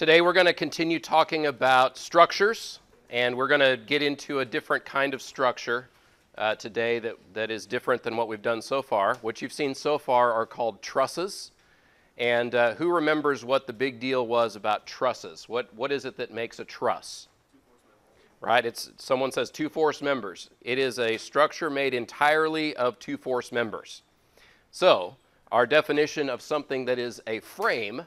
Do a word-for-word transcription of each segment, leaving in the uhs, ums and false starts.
Today we're going to continue talking about structures, and we're going to get into a different kind of structure uh, today that, that is different than what we've done so far. What you've seen so far are called trusses. And uh, who remembers what the big deal was about trusses? What, what is it that makes a truss? Right? It's, someone says two force members. It is a structure made entirely of two force members. So our definition of something that is a frame,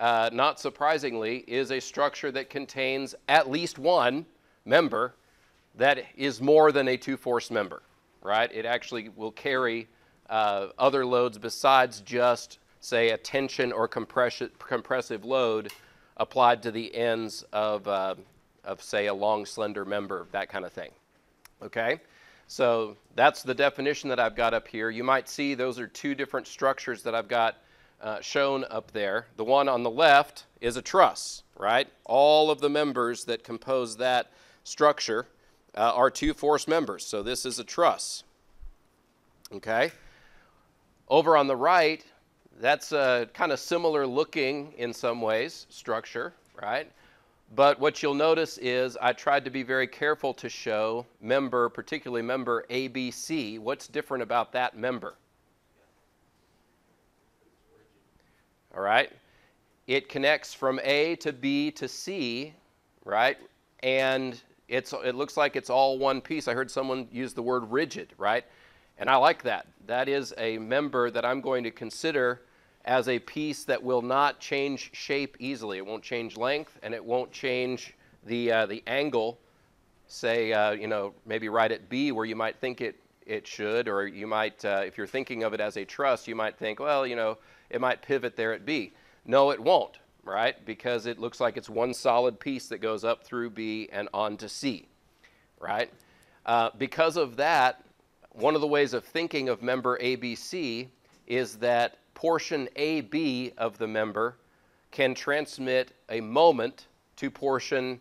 uh, not surprisingly, is a structure that contains at least one member that is more than a two force member. Right? It actually will carry uh, other loads besides just, say, a tension or compression, compressive load applied to the ends of uh, of, say, a long, slender member, that kind of thing, okay? So that's the definition that I've got up here. You might see those are two different structures that I've got uh, shown up there. The one on the left is a truss, right? All of the members that compose that structure uh, are two force members, so this is a truss, okay? Over on the right, that's a kind of similar looking, in some ways, structure, right? But what you'll notice is I tried to be very careful to show member, particularly member A B C. What's different about that member? All right. It connects from A to B to C, right? And it's, it looks like it's all one piece. I heard someone use the word rigid, right? And I like that. That is a member that I'm going to consider as a piece that will not change shape easily. It won't change length, and it won't change the, uh, the angle, say, uh, you know, maybe right at B where you might think it, it should, or you might, uh, if you're thinking of it as a truss, you might think, well, you know, it might pivot there at B. No, it won't, right? Because it looks like it's one solid piece that goes up through B and on to C, right? Uh, because of that, one of the ways of thinking of member A B C is that portion A B of the member can transmit a moment to portion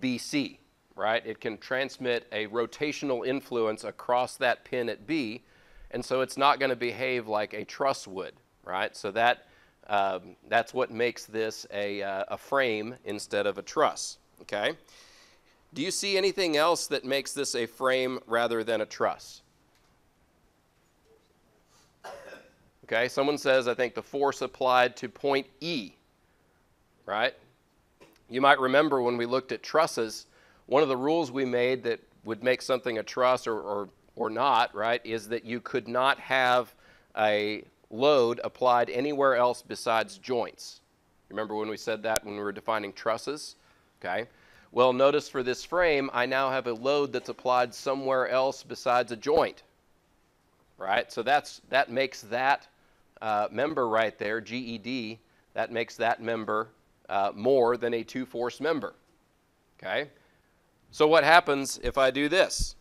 B C, right? It can transmit a rotational influence across that pin at B, and so it's not going to behave like a truss would, right? So that, um, that's what makes this a, uh, a frame instead of a truss, okay? Do you see anything else that makes this a frame rather than a truss? Okay, someone says, I think, the force applied to point E, right? You might remember when we looked at trusses, one of the rules we made that would make something a truss or, or, or not, right, is that you could not have a load applied anywhere else besides joints. Remember when we said that when we were defining trusses? Okay. Well, notice for this frame, I now have a load that's applied somewhere else besides a joint, right? So that's, that makes that Uh, member right there, G E D, that makes that member uh, more than a two-force member, okay? So what happens if I do this?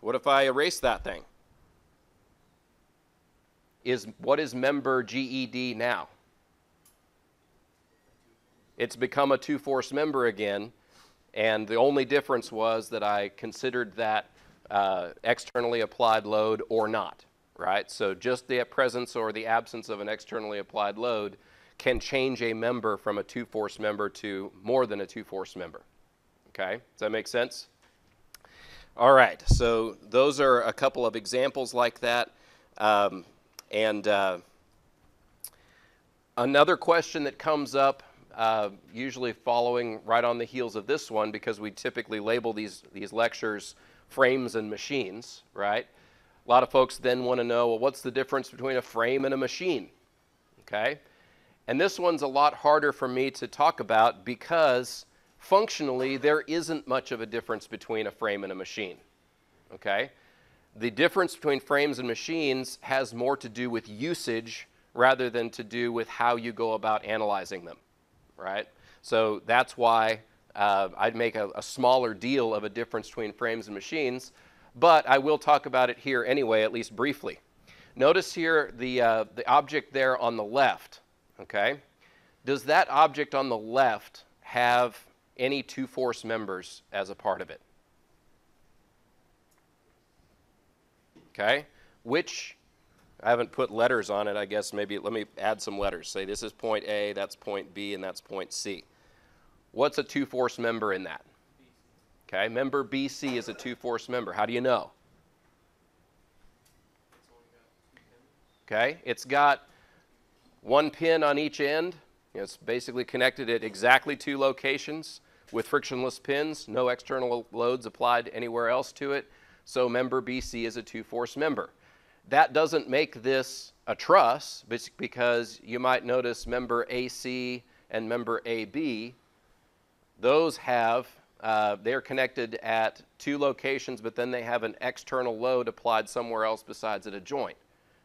What if I erase that thing? Is, what is member G E D now? It's become a two-force member again, and the only difference was that I considered that uh, externally applied load or not. Right? So just the presence or the absence of an externally applied load can change a member from a two-force member to more than a two-force member. Okay? Does that make sense? All right. So those are a couple of examples like that. Um, and uh, another question that comes up, uh, usually following right on the heels of this one, because we typically label these, these lectures frames and machines, right? A lot of folks then want to know, well, what's the difference between a frame and a machine, okay? And this one's a lot harder for me to talk about because functionally there isn't much of a difference between a frame and a machine, okay? The difference between frames and machines has more to do with usage rather than to do with how you go about analyzing them, right? So that's why uh, I'd make a, a smaller deal of a difference between frames and machines. But I will talk about it here anyway, at least briefly. Notice here the, uh, the object there on the left, okay? Does that object on the left have any two force members as a part of it? Okay? Which I haven't put letters on it, I guess maybe let me add some letters. Say this is point A, that's point B, and that's point C. What's a two-force member in that? Okay, member B C is a two-force member. How do you know? Okay, it's got one pin on each end. It's basically connected at exactly two locations with frictionless pins, no external loads applied anywhere else to it. So member B C is a two-force member. That doesn't make this a truss because you might notice member A C and member A B, those have, uh, they're connected at two locations, but then they have an external load applied somewhere else besides at a joint,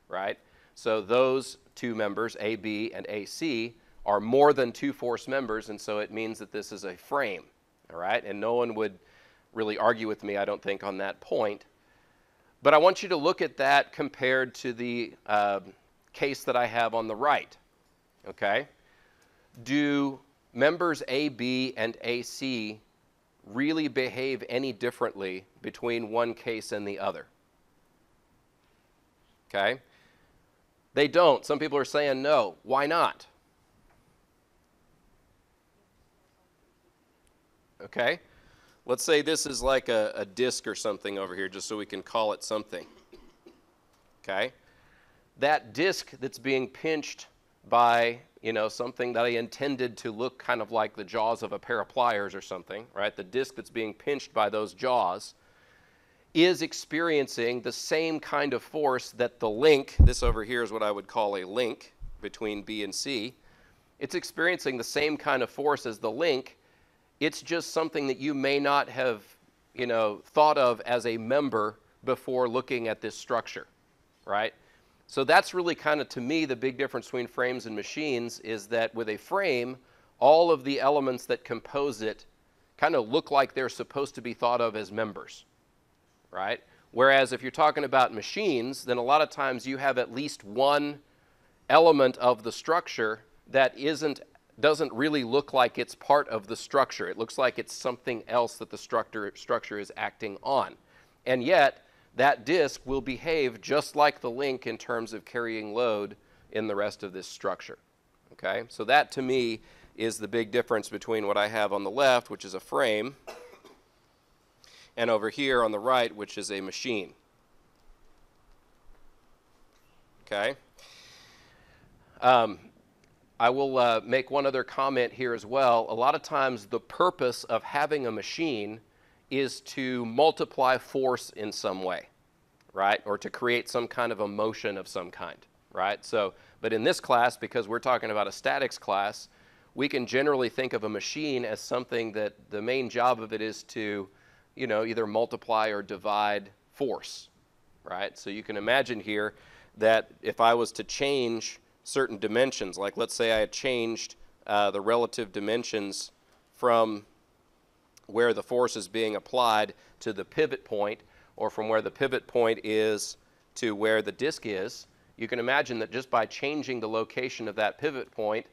right? So those two members, A B and A C, are more than two-force members, and so it means that this is a frame, all right? And no one would really argue with me, I don't think, on that point. But I want you to look at that compared to the uh, case that I have on the right, okay? Do members A B and A C really behave any differently between one case and the other? Okay? They don't. Some people are saying no. Why not? Okay? Let's say this is like a, a disc or something over here, just so we can call it something, okay? That disc that's being pinched by, you know, something that I intended to look kind of like the jaws of a pair of pliers or something, right? The disc that's being pinched by those jaws is experiencing the same kind of force that the link, this over here is what I would call a link between B and C. It's experiencing the same kind of force as the link. It's just something that you may not have, you know, thought of as a member before looking at this structure, right? So that's really kind of, to me, the big difference between frames and machines is that with a frame, all of the elements that compose it kind of look like they're supposed to be thought of as members, right? Whereas if you're talking about machines, then a lot of times you have at least one element of the structure that isn't doesn't really look like it's part of the structure. It looks like it's something else that the structure, structure is acting on. And yet, that disc will behave just like the link in terms of carrying load in the rest of this structure, okay? So that, to me, is the big difference between what I have on the left, which is a frame, and over here on the right, which is a machine, okay? Um, I will uh, make one other comment here as well. A lot of times the purpose of having a machine is to multiply force in some way, right? Or to create some kind of a motion of some kind, right? So, but in this class, because we're talking about a statics class, we can generally think of a machine as something that the main job of it is to, you know, either multiply or divide force, right? So you can imagine here that if I was to change certain dimensions, like let's say I had changed uh, the relative dimensions from where the force is being applied to the pivot point, or from where the pivot point is to where the disc is, you can imagine that just by changing the location of that pivot point,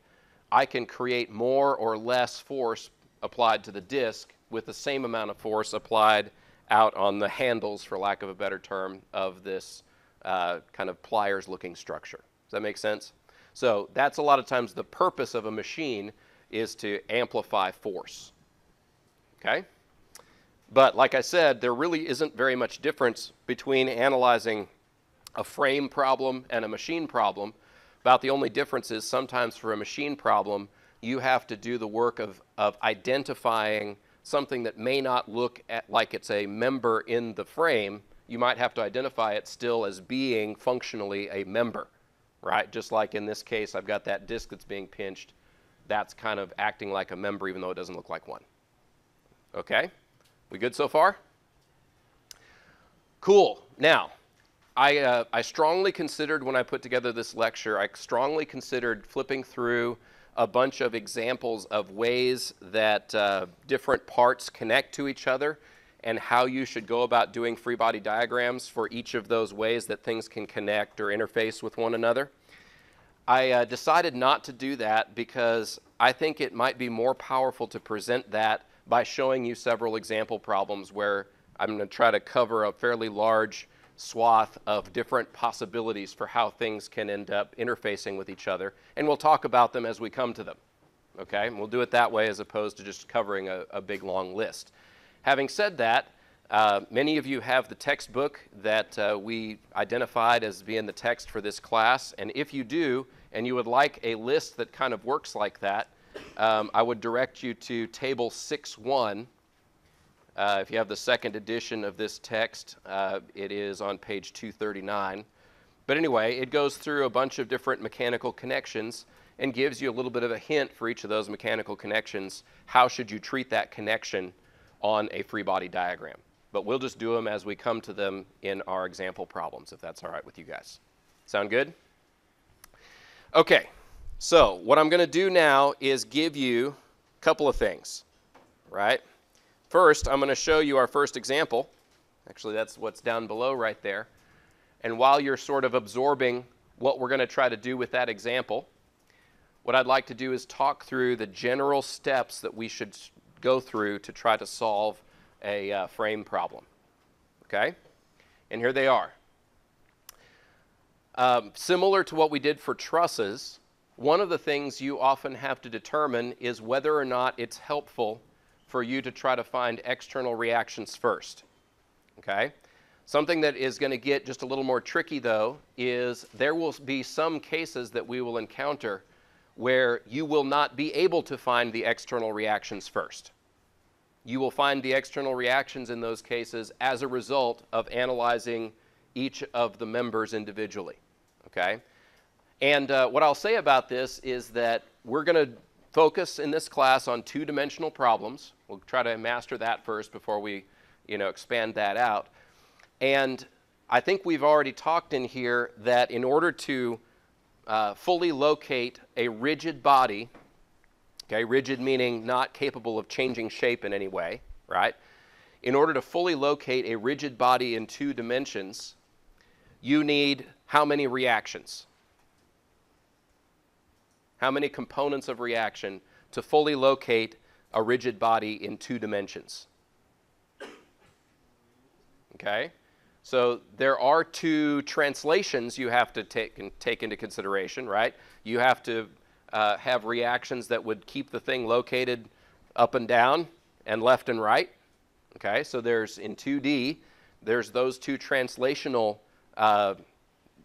I can create more or less force applied to the disc with the same amount of force applied out on the handles, for lack of a better term, of this uh, kind of pliers-looking structure. Does that make sense? So that's a lot of times the purpose of a machine is to amplify force, okay? But like I said, there really isn't very much difference between analyzing a frame problem and a machine problem. About the only difference is sometimes for a machine problem, you have to do the work of, of identifying something that may not look at, like it's a member in the frame. You might have to identify it still as being functionally a member. Right? Just like in this case, I've got that disc that's being pinched. That's kind of acting like a member, even though it doesn't look like one. Okay? We good so far? Cool. Now, I, uh, I strongly considered when I put together this lecture, I strongly considered flipping through a bunch of examples of ways that uh, different parts connect to each other and how you should go about doing free body diagrams for each of those ways that things can connect or interface with one another. I uh, decided not to do that because I think it might be more powerful to present that by showing you several example problems where I'm going to try to cover a fairly large swath of different possibilities for how things can end up interfacing with each other, and we'll talk about them as we come to them. Okay, and we'll do it that way as opposed to just covering a, a big long list. Having said that, uh, many of you have the textbook that uh, we identified as being the text for this class, and if you do and you would like a list that kind of works like that, um, I would direct you to table six one. Uh, if you have the second edition of this text, uh, it is on page two thirty-nine. But anyway, it goes through a bunch of different mechanical connections and gives you a little bit of a hint for each of those mechanical connections. How should you treat that connection on a free body diagram? But we'll just do them as we come to them in our example problems, if that's all right with you guys. Sound good? Okay, so what I'm going to do now is give you a couple of things, right? First, I'm going to show you our first example. Actually, that's what's down below right there. And while you're sort of absorbing what we're going to try to do with that example, what I'd like to do is talk through the general steps that we should go through to try to solve a uh, frame problem, okay? And here they are. Um, similar to what we did for trusses, one of the things you often have to determine is whether or not it's helpful for you to try to find external reactions first, okay? Something that is going to get just a little more tricky, though, is there will be some cases that we will encounter where you will not be able to find the external reactions first. You will find the external reactions in those cases as a result of analyzing each of the members individually, okay? And uh, what I'll say about this is that we're going to focus in this class on two-dimensional problems. We'll try to master that first before we, you know, expand that out. And I think we've already talked in here that in order to Uh, fully locate a rigid body, okay, rigid meaning not capable of changing shape in any way, right? In order to fully locate a rigid body in two dimensions, you need how many reactions? How many components of reaction to fully locate a rigid body in two dimensions? Okay? So there are two translations you have to take, take into consideration, right? You have to uh, have reactions that would keep the thing located up and down and left and right, okay? So there's, in two D, there's those two translational, uh,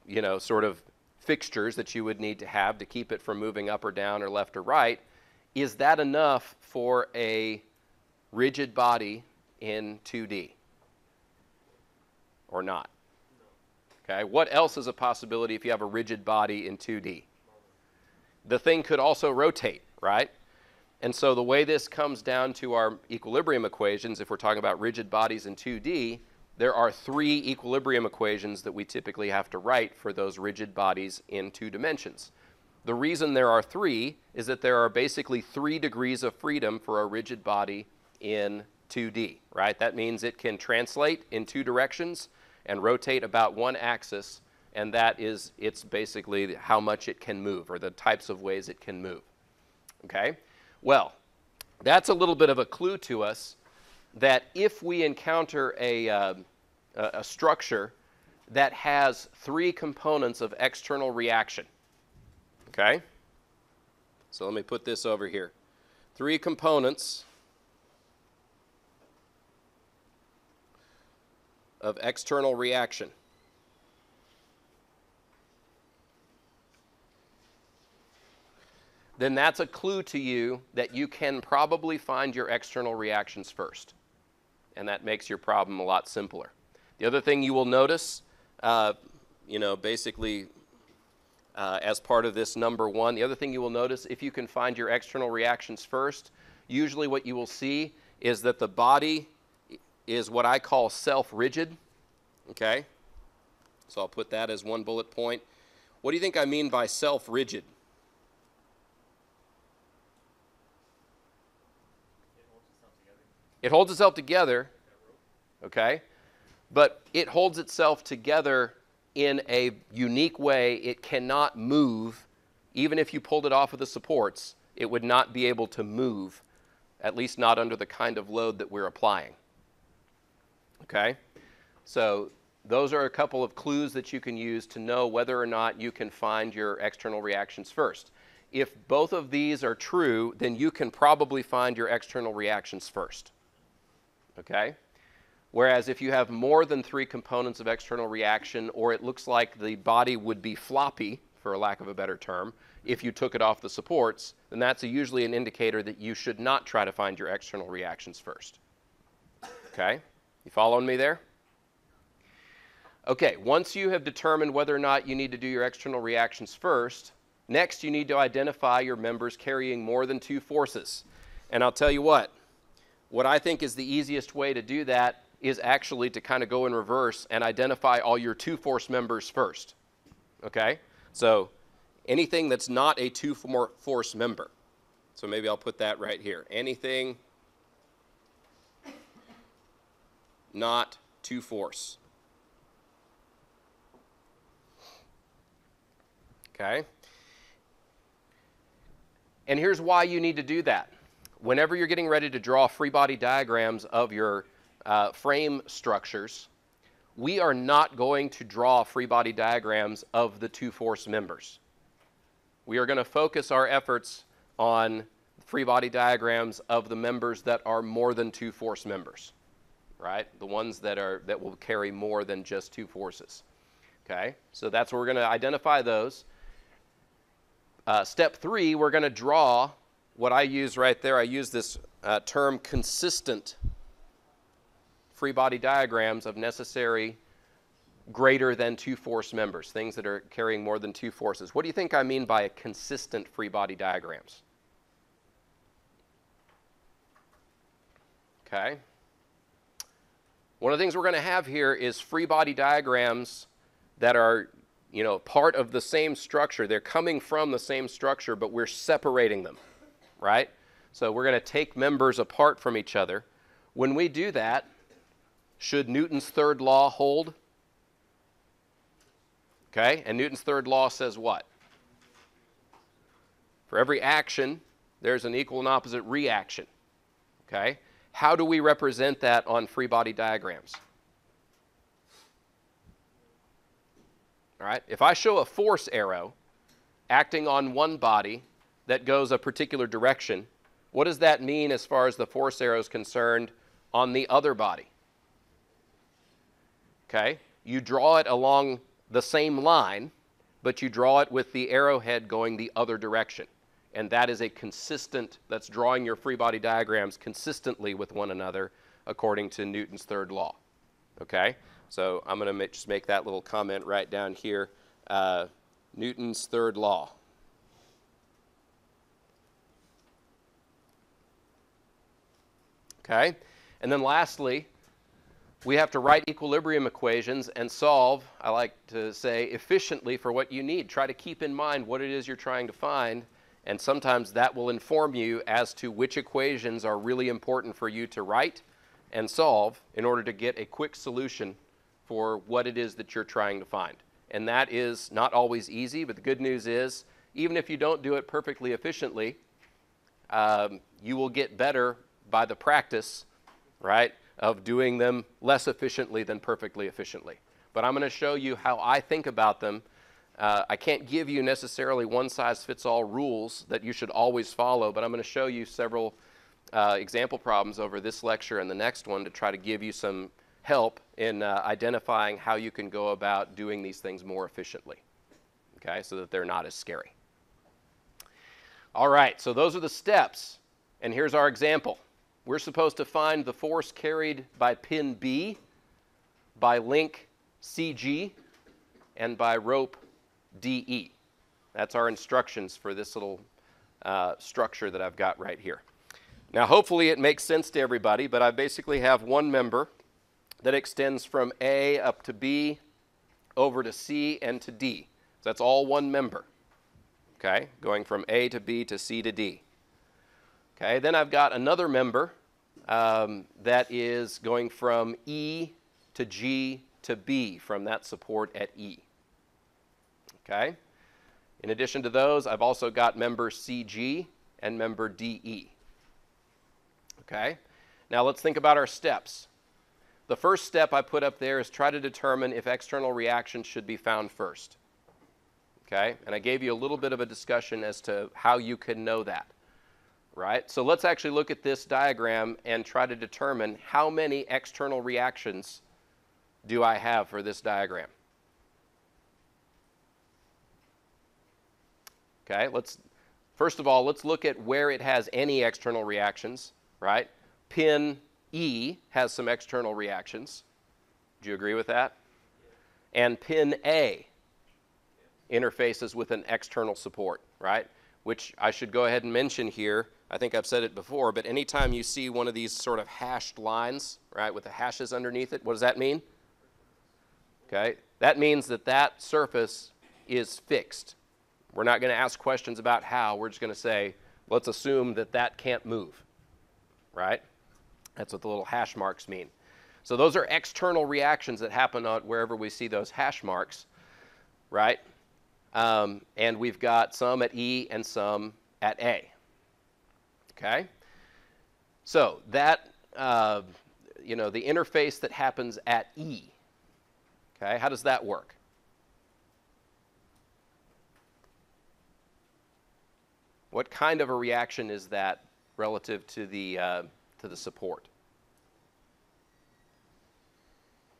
you know, sort of fixtures that you would need to have to keep it from moving up or down or left or right. Is that enough for a rigid body in two D? Or not? Okay, what else is a possibility if you have a rigid body in two D? The thing could also rotate, right? And so the way this comes down to our equilibrium equations, if we're talking about rigid bodies in two D, there are three equilibrium equations that we typically have to write for those rigid bodies in two dimensions. The reason there are three is that there are basically three degrees of freedom for a rigid body in two D, right? That means it can translate in two directions and rotate about one axis, and that is, it's basically how much it can move or the types of ways it can move, okay? Well, that's a little bit of a clue to us that if we encounter a, uh, a structure that has three components of external reaction, okay? So let me put this over here. Three components of external reaction. Then that's a clue to you that you can probably find your external reactions first. And that makes your problem a lot simpler. The other thing you will notice, uh, you know, basically uh, as part of this number one, the other thing you will notice, if you can find your external reactions first, usually what you will see is that the body is what I call self-rigid, okay? So I'll put that as one bullet point. What do you think I mean by self-rigid? It holds itself together, okay? But it holds itself together in a unique way. It cannot move. Even if you pulled it off of the supports, it would not be able to move, at least not under the kind of load that we're applying. Okay, so Those are a couple of clues that you can use to know whether or not you can find your external reactions first. If both of these are true, then you can probably find your external reactions first, okay? Whereas if you have more than three components of external reaction, or it looks like the body would be floppy, for lack of a better term, if you took it off the supports, then that's a usually an indicator that you should not try to find your external reactions first, okay? You following me there? Okay, once you have determined whether or not you need to do your external reactions first, next you need to identify your members carrying more than two forces. And I'll tell you what, what I think is the easiest way to do that is actually to kind of go in reverse and identify all your two-force members first, okay? So anything that's not a two-force member. So maybe I'll put that right here. Anything not two-force. Okay? And here's why you need to do that. Whenever you're getting ready to draw free body diagrams of your uh, frame structures, we are not going to draw free body diagrams of the two force members. We are going to focus our efforts on free body diagrams of the members that are more than two force members, right? The ones that are that will carry more than just two forces. Okay, so that's where we're going to identify those. Uh, step three, we're going to draw what I use right there. I use this uh, term consistent free body diagrams of necessary greater than two force members, things that are carrying more than two forces. What do you think I mean by a consistent free body diagrams? Okay. One of the things we're going to have here is free body diagrams that are, you know, part of the same structure. They're coming from the same structure, but we're separating them, right? So we're going to take members apart from each other. When we do that, should Newton's third law hold? Okay, and Newton's third law says what? For every action, there's an equal and opposite reaction, okay? How do we represent that on free body diagrams? All right. If I show a force arrow acting on one body that goes a particular direction, what does that mean as far as the force arrow is concerned on the other body? Okay, you draw it along the same line, but you draw it with the arrowhead going the other direction. And that is a consistent, that's drawing your free body diagrams consistently with one another according to Newton's third law, okay? So I'm going to make, just make that little comment right down here. Uh, Newton's third law. Okay? And then lastly, we have to write equilibrium equations and solve, I like to say, efficiently for what you need. Try to keep in mind what it is you're trying to find, and sometimes that will inform you as to which equations are really important for you to write and solve in order to get a quick solution for what it is that you're trying to find. And that is not always easy, but the good news is, even if you don't do it perfectly efficiently, um, you will get better by the practice, right, of doing them less efficiently than perfectly efficiently. But I'm going to show you how I think about them. Uh, I can't give you necessarily one-size-fits-all rules that you should always follow, but I'm going to show you several uh, example problems over this lecture and the next one to try to give you some help in uh, identifying how you can go about doing these things more efficiently, okay, so that they're not as scary. All right, so those are the steps, and here's our example. We're supposed to find the force carried by pin B, by link C G, and by rope D E. That's our instructions for this little uh, structure that I've got right here. Now, hopefully it makes sense to everybody, but I basically have one member that extends from A up to B, over to C and to D. So that's all one member, okay? Going from A to B to C to D. Okay, then I've got another member um, that is going from E to G to B from that support at E. Okay, in addition to those, I've also got member C G and member D E. Okay, now let's think about our steps. The first step I put up there is try to determine if external reactions should be found first. Okay? And I gave you a little bit of a discussion as to how you could know that. Right? So let's actually look at this diagram and try to determine how many external reactions do I have for this diagram. Okay, let's, first of all, let's look at where it has any external reactions, right? Pin E has some external reactions. Do you agree with that? And pin A interfaces with an external support, right? Which I should go ahead and mention here. I think I've said it before, but anytime you see one of these sort of hashed lines, right, with the hashes underneath it, what does that mean? Okay, that means that that surface is fixed. We're not going to ask questions about how. We're just going to say, let's assume that that can't move, right? That's what the little hash marks mean. So those are external reactions that happen on wherever we see those hash marks, right? Um, and we've got some at E and some at A. Okay? So that, uh, you know, the interface that happens at E, okay, how does that work? What kind of a reaction is that relative to the, uh, to the support?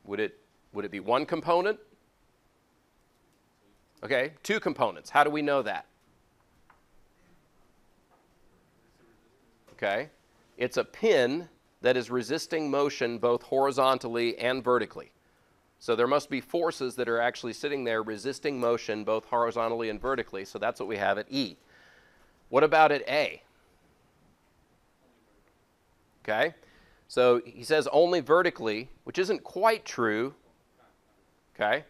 Would it, would it be one component? Okay, two components. How do we know that? Okay, it's a pin that is resisting motion both horizontally and vertically. So there must be forces that are actually sitting there resisting motion both horizontally and vertically. So that's what we have at E. What about at A? Okay, so he says only vertically, which isn't quite true, okay,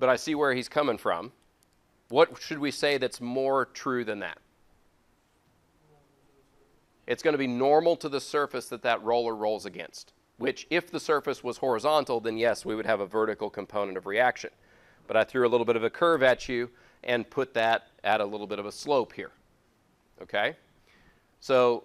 but I see where he's coming from. What should we say that's more true than that? It's going to be normal to the surface that that roller rolls against, which if the surface was horizontal, then yes, we would have a vertical component of reaction. But I threw a little bit of a curve at you and put that at a little bit of a slope here, okay? So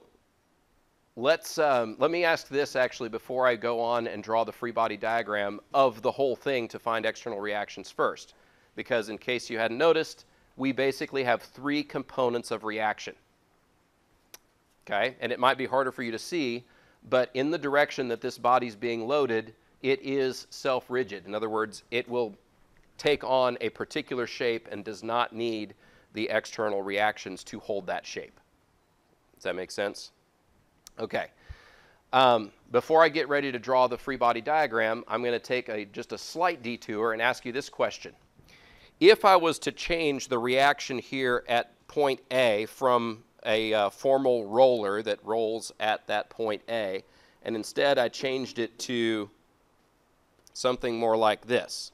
let's, um, let me ask this actually before I go on and draw the free body diagram of the whole thing to find external reactions first, because in case you hadn't noticed, we basically have three components of reaction. Okay, and it might be harder for you to see, but in the direction that this body's being loaded, it is self-rigid. In other words, it will take on a particular shape and does not need the external reactions to hold that shape. Does that make sense? Okay. Um, before I get ready to draw the free body diagram, I'm going to take a, just a slight detour and ask you this question. If I was to change the reaction here at point A from a uh, formal roller that rolls at that point A, and instead I changed it to something more like this.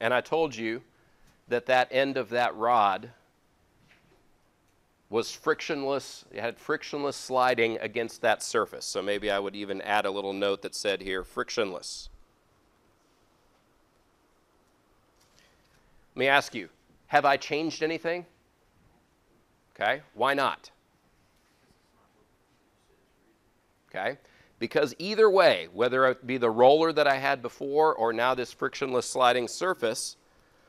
And I told you that that end of that rod was frictionless, it had frictionless sliding against that surface. So maybe I would even add a little note that said here, frictionless. Let me ask you, have I changed anything? Okay, why not? Okay, because either way, whether it be the roller that I had before or now this frictionless sliding surface,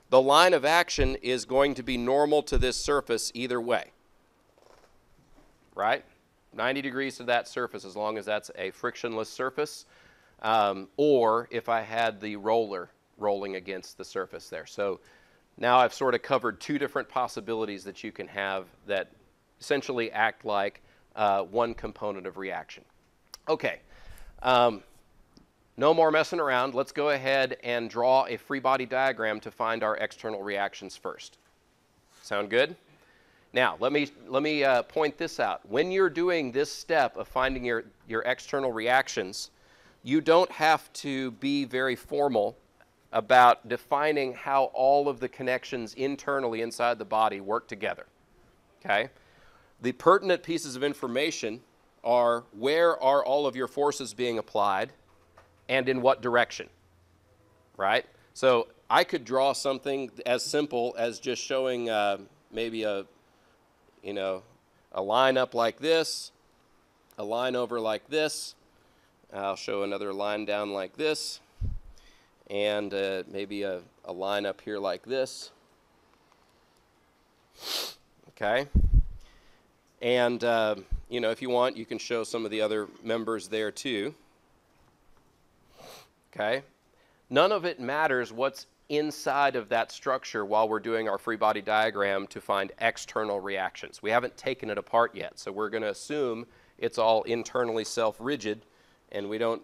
the line of action is going to be normal to this surface either way, right? ninety degrees to that surface as long as that's a frictionless surface, um, or if I had the roller rolling against the surface there. So now I've sort of covered two different possibilities that you can have that essentially act like uh, one component of reaction. Okay, um, no more messing around. Let's go ahead and draw a free body diagram to find our external reactions first. Sound good? Now, let me, let me uh, point this out. When you're doing this step of finding your, your external reactions, you don't have to be very formal about defining how all of the connections internally inside the body work together, okay? The pertinent pieces of information are where are all of your forces being applied and in what direction, right? So I could draw something as simple as just showing uh, maybe a, you know, a line up like this, a line over like this. I'll show another line down like this, and uh, maybe a, a line up here like this. Okay. And, uh, you know, if you want, you can show some of the other members there too. Okay. None of it matters what's inside of that structure while we're doing our free body diagram to find external reactions. We haven't taken it apart yet, so we're going to assume it's all internally self-rigid, and we don't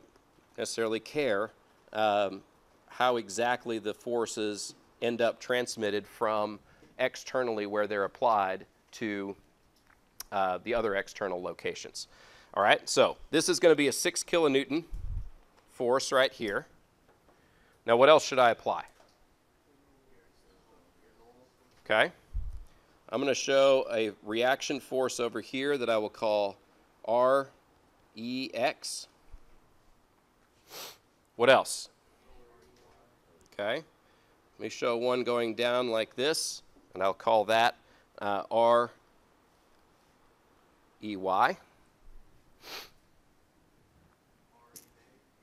necessarily care um, how exactly the forces end up transmitted from externally where they're applied to uh, the other external locations. All right, so this is going to be a six kilonewton force right here. Now, what else should I apply? Okay, I'm going to show a reaction force over here that I will call R E X. What else? Okay, let me show one going down like this, and I'll call that uh, R E Y.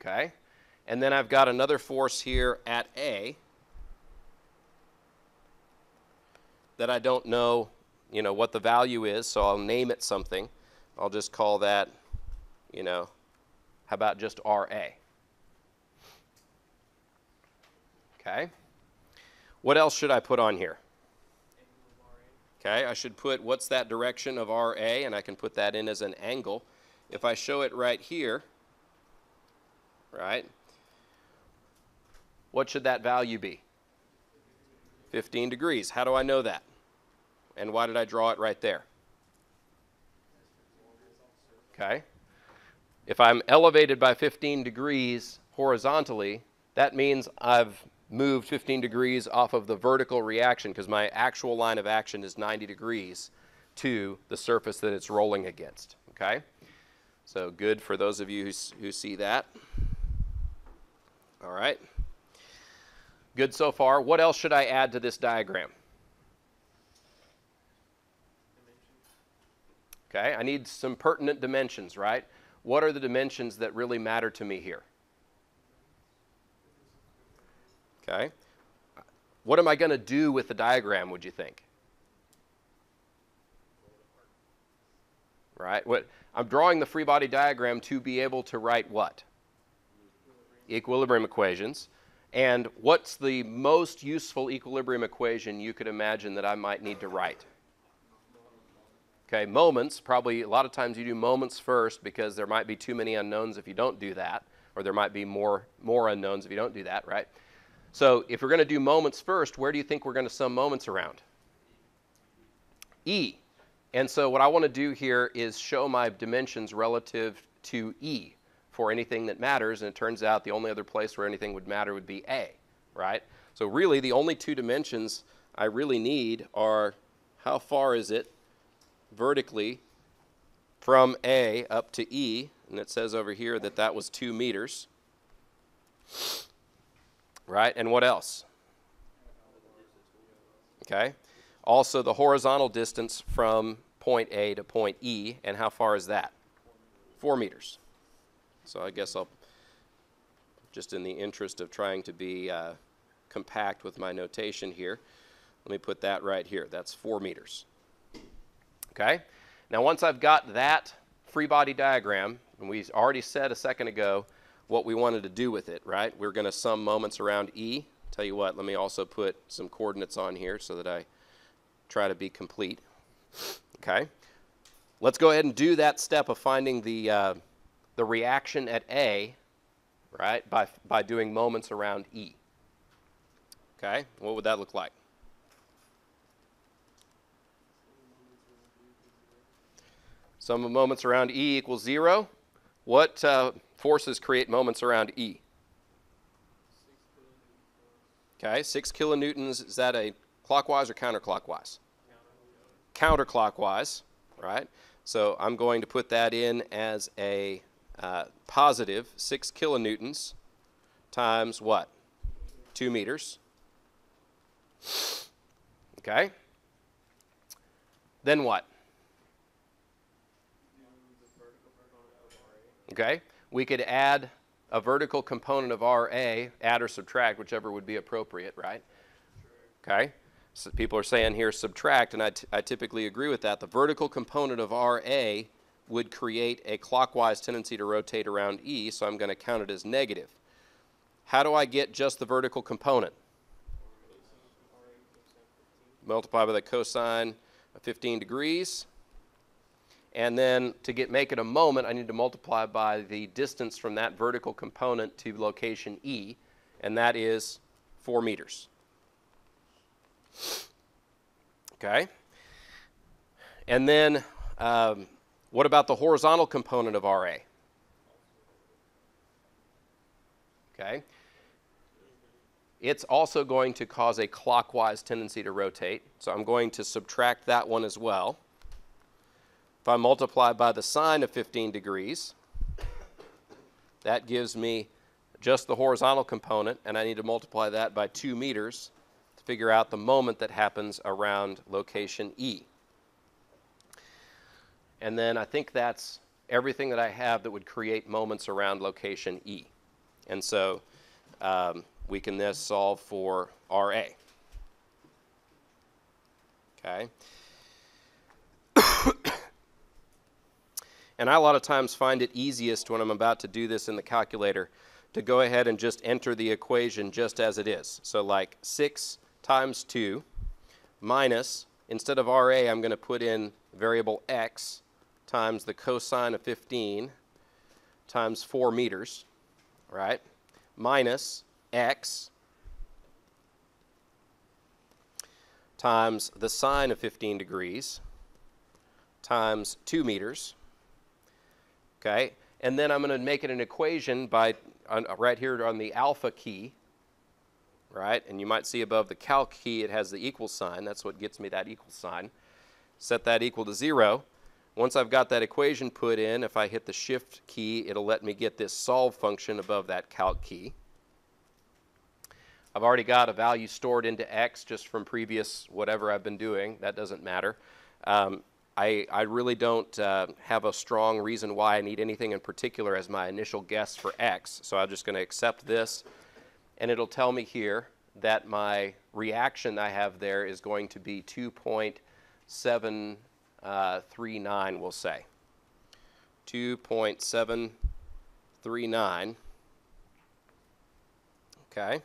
Okay, and then I've got another force here at A that I don't know, you know, what the value is, so I'll name it something. I'll just call that, you know, how about just R A? Okay. What else should I put on here? Okay, I should put what's that direction of R A, and I can put that in as an angle. If I show it right here, right, what should that value be? fifteen degrees. How do I know that? And why did I draw it right there? Okay. If I'm elevated by fifteen degrees horizontally, that means I've moved fifteen degrees off of the vertical reaction, because my actual line of action is ninety degrees to the surface that it's rolling against. Okay? So good for those of you who, who see that. All right. Good so far. What else should I add to this diagram? Okay, I need some pertinent dimensions, right? What are the dimensions that really matter to me here? Okay. What am I going to do with the diagram, would you think? Right? What, I'm drawing the free body diagram to be able to write what? Equilibrium equations. And what's the most useful equilibrium equation you could imagine that I might need to write? Okay, moments. Probably a lot of times you do moments first, because there might be too many unknowns if you don't do that, or there might be more, more unknowns if you don't do that, right? So if we're going to do moments first, where do you think we're going to sum moments around? E. And so what I want to do here is show my dimensions relative to E for anything that matters, and it turns out the only other place where anything would matter would be A, right? So really the only two dimensions I really need are how far is it vertically from A up to E, and it says over here that that was two meters, right? And what else? Okay. Also the horizontal distance from point A to point E, and how far is that? Four meters. So I guess I'll, just in the interest of trying to be uh, compact with my notation here, let me put that right here. That's four meters. Okay? Now once I've got that free body diagram, and we already said a second ago what we wanted to do with it, right? We're going to sum moments around E. Tell you what, let me also put some coordinates on here so that I try to be complete. Okay? Let's go ahead and do that step of finding the... Uh, the reaction at A, right, by, by doing moments around E. Okay, what would that look like? Sum of moments around E equals zero. What uh, forces create moments around E? Okay, six kilonewtons. Is that a clockwise or counterclockwise? Counterclockwise, right? So I'm going to put that in as a Uh, positive six kilonewtons times what? Two meters. Okay. Then what? Okay? We could add a vertical component of R A, add or subtract, whichever would be appropriate, right? Okay? So people are saying here subtract, and I, t I typically agree with that. The vertical component of R A would create a clockwise tendency to rotate around E, so I'm going to count it as negative. How do I get just the vertical component? Multiply by the cosine of fifteen degrees. And then to get make it a moment, I need to multiply by the distance from that vertical component to location E, and that is four meters. Okay? And then um, what about the horizontal component of R A? Okay? It's also going to cause a clockwise tendency to rotate, so I'm going to subtract that one as well. If I multiply by the sine of fifteen degrees, that gives me just the horizontal component, and I need to multiply that by two meters to figure out the moment that happens around location E. And then I think that's everything that I have that would create moments around location E. And so um, we can then solve for R A. Okay. And I a lot of times find it easiest when I'm about to do this in the calculator to go ahead and just enter the equation just as it is. So like six times two minus, instead of R A, I'm going to put in variable x times the cosine of fifteen times four meters, right? Minus x times the sine of fifteen degrees times two meters. Okay, and then I'm going to make it an equation by on, right here on the alpha key, right? And you might see above the calc key it has the equal sign. That's what gets me that equal sign. Set that equal to zero. Once I've got that equation put in, if I hit the shift key, it'll let me get this solve function above that calc key. I've already got a value stored into x just from previous whatever I've been doing. That doesn't matter. Um, I, I really don't uh, have a strong reason why I need anything in particular as my initial guess for x, so I'm just going to accept this, and it'll tell me here that my reaction I have there is going to be two point seven three nine, uh, we'll say. two point seven three nine, okay.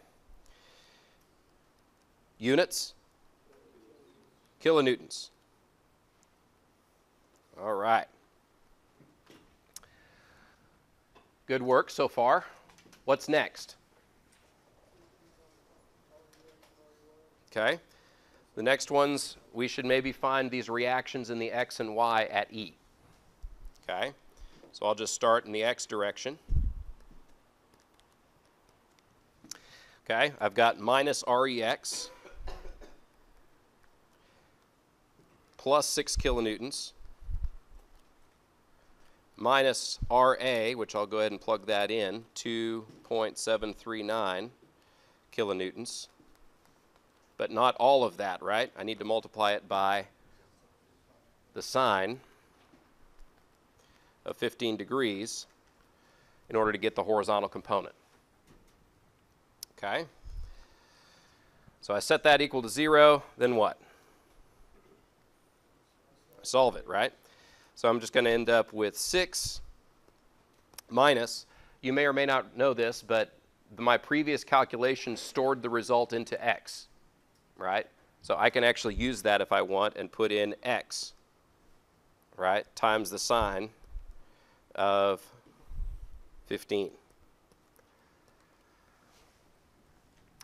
Units? Kilonewtons. All right. Good work so far. What's next? Okay. The next ones, we should maybe find these reactions in the x and y at E. Okay. So I'll just start in the x direction. Okay. I've got minus R E X plus six kilonewtons. Minus R A, which I'll go ahead and plug that in, two point seven three nine kilonewtons. But not all of that, right? I need to multiply it by the sine of fifteen degrees in order to get the horizontal component. Okay? So I set that equal to zero, then what? Solve it, right? So I'm just going to end up with six minus, you may or may not know this, but my previous calculation stored the result into x, right? So I can actually use that if I want and put in x, right, times the sine of fifteen.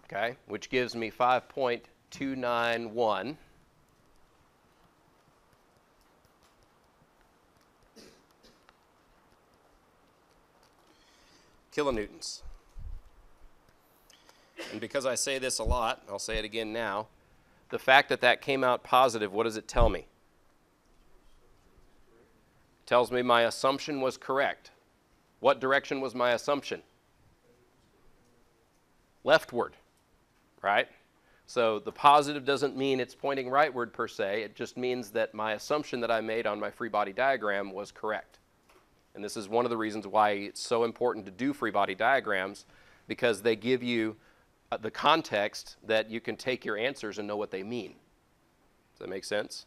Okay, which gives me five point two nine one. kilonewtons. And because I say this a lot, I'll say it again now, the fact that that came out positive, what does it tell me? It tells me my assumption was correct. What direction was my assumption? Leftward, right? So the positive doesn't mean it's pointing rightward per se, it just means that my assumption that I made on my free body diagram was correct. And this is one of the reasons why it's so important to do free body diagrams, because they give you uh, the context that you can take your answers and know what they mean. Does that make sense?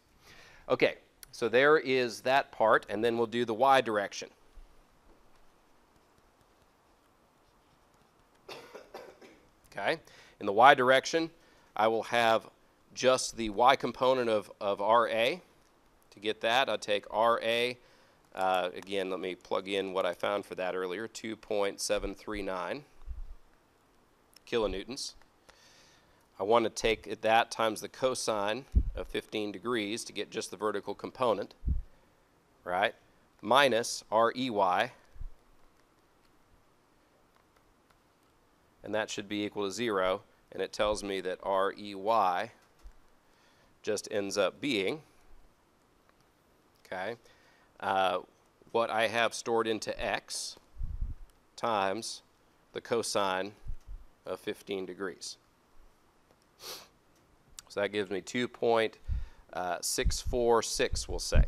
Okay, so there is that part, and then we'll do the y direction. Okay, in the y direction, I will have just the y component of, of R A. To get that, I take R A, uh, again, let me plug in what I found for that earlier, two point seven three nine kilonewtons. I want to take that times the cosine of fifteen degrees to get just the vertical component, right, minus R E Y, and that should be equal to zero, and it tells me that R E Y just ends up being, okay, uh, what I have stored into x times the cosine of fifteen degrees. So that gives me two point six four six, we'll say.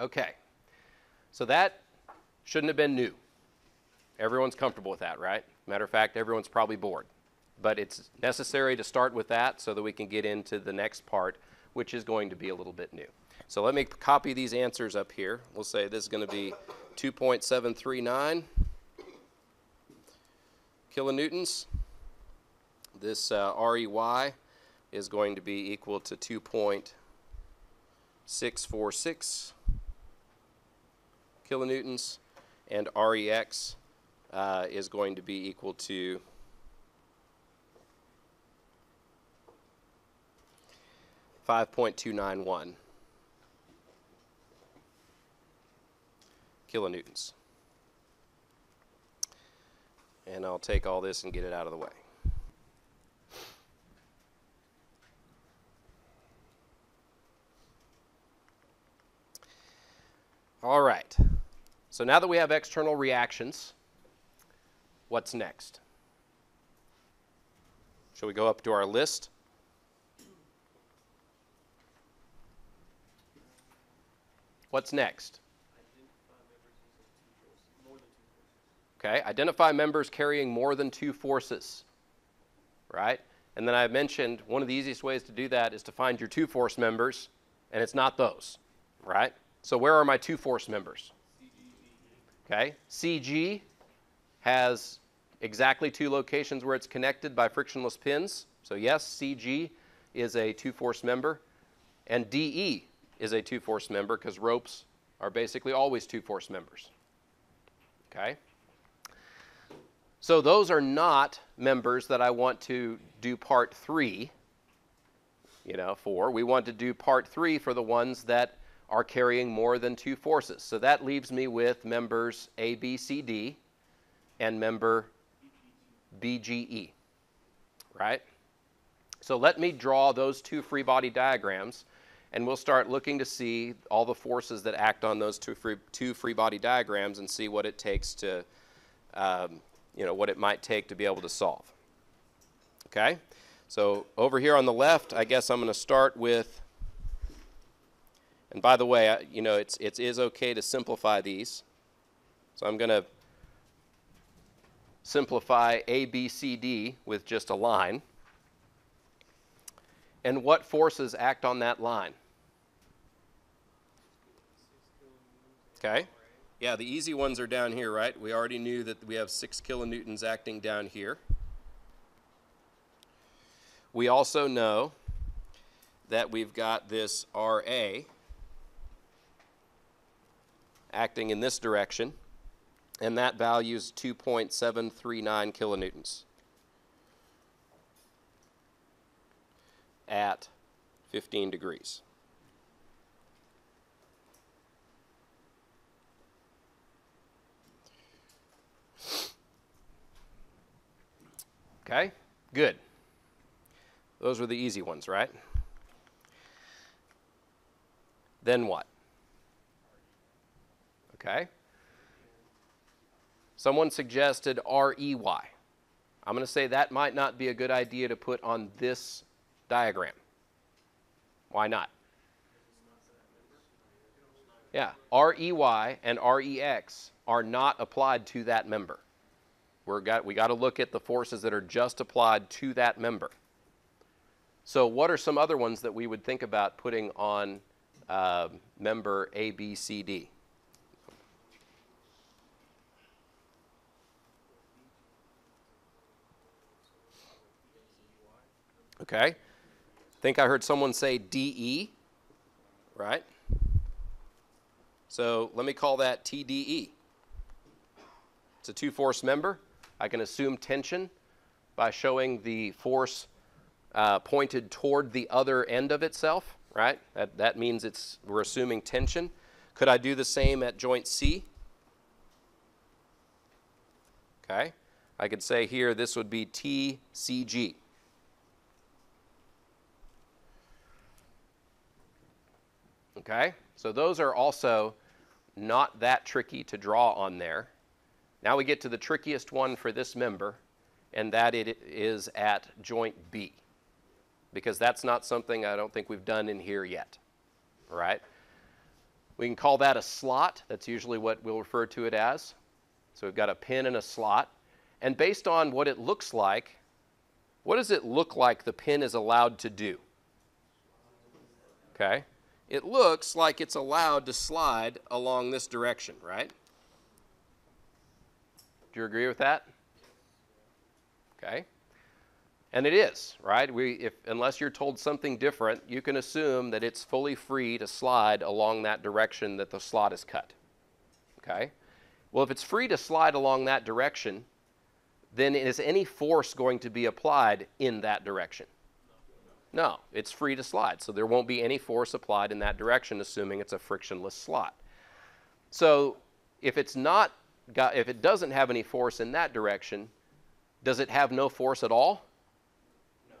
Okay, so that shouldn't have been new. Everyone's comfortable with that, right? Matter of fact, everyone's probably bored. But it's necessary to start with that so that we can get into the next part, which is going to be a little bit new. So let me copy these answers up here. We'll say this is going to be two point seven three nine kilonewtons. This uh, R E Y is going to be equal to two point six four six kilonewtons, and R E X uh, is going to be equal to five point two nine one kilonewtons. And I'll take all this and get it out of the way. All right. So now that we have external reactions, what's next? Shall we go up to our list? What's next? Okay, identify members carrying more than two forces, right? And then I mentioned one of the easiest ways to do that is to find your two force members, and it's not those, right? So where are my two force members? Okay, C G has exactly two locations where it's connected by frictionless pins. So yes, C G is a two force member, and D E is a two force member because ropes are basically always two force members. Okay? So those are not members that I want to do part three, you know, for. We want to do part three for the ones that are carrying more than two forces. So that leaves me with members A, B, C, D, and member B, G, E, right? So let me draw those two free body diagrams, and we'll start looking to see all the forces that act on those two free, two free body diagrams and see what it takes to, um, you know, what it might take to be able to solve. Okay? So over here on the left, I guess I'm going to start with, and by the way, I, you know, it's, it is okay to simplify these. So I'm going to simplify A, B, C, D with just a line. And what forces act on that line? Okay. Yeah, the easy ones are down here, right? We already knew that we have six kilonewtons acting down here. We also know that we've got this R A acting in this direction, and that value is two point seven three nine kilonewtons at fifteen degrees. Okay, good. Those were the easy ones, right? Then what? Okay. Someone suggested R E Y. I'm going to say that might not be a good idea to put on this diagram. Why not? Yeah, R E Y and R E X are not applied to that member. We're got, we got to look at the forces that are just applied to that member. So what are some other ones that we would think about putting on uh, member A, B, C, D? Okay. I think I heard someone say D E, right? So let me call that T D E. It's a two-force member. I can assume tension by showing the force uh, pointed toward the other end of itself, right? That, that means it's, we're assuming tension. Could I do the same at joint C? Okay. I could say here this would be T C G. Okay, so those are also not that tricky to draw on there. Now we get to the trickiest one for this member, and that it is at joint B, because that's not something I don't think we've done in here yet. All right, we can call that a slot. That's usually what we'll refer to it as. So we've got a pin and a slot, and based on what it looks like, what does it look like the pin is allowed to do? Okay. It looks like it's allowed to slide along this direction, right? Do you agree with that? Okay. And it is, right? We, if, unless you're told something different, you can assume that it's fully free to slide along that direction that the slot is cut. Okay. Well, if it's free to slide along that direction, then is any force going to be applied in that direction? No, it's free to slide, so there won't be any force applied in that direction, assuming it's a frictionless slot. So if it's not got, if it doesn't have any force in that direction, does it have no force at all? No.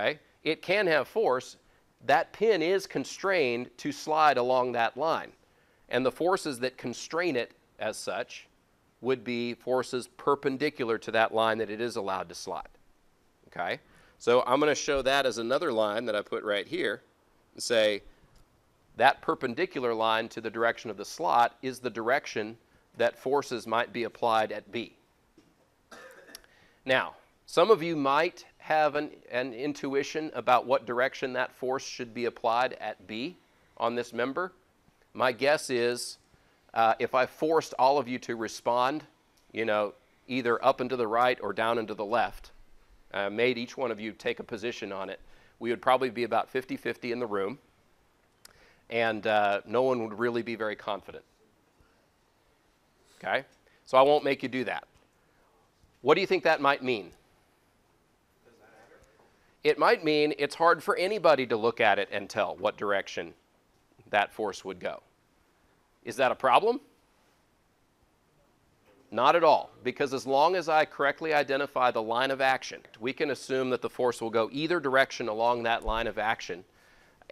Okay, it can have force. That pin is constrained to slide along that line, and the forces that constrain it as such would be forces perpendicular to that line that it is allowed to slide. Okay. So I'm going to show that as another line that I put right here and say that perpendicular line to the direction of the slot is the direction that forces might be applied at B. Now, some of you might have an, an intuition about what direction that force should be applied at B on this member. My guess is uh, if I forced all of you to respond, you know, either up and to the right or down and to the left, Uh, made each one of you take a position on it, we would probably be about fifty fifty in the room, and uh, no one would really be very confident. Okay? So I won't make you do that. What do you think that might mean? Does that matter? It might mean it's hard for anybody to look at it and tell what direction that force would go. Is that a problem? Not at all, because as long as I correctly identify the line of action, we can assume that the force will go either direction along that line of action.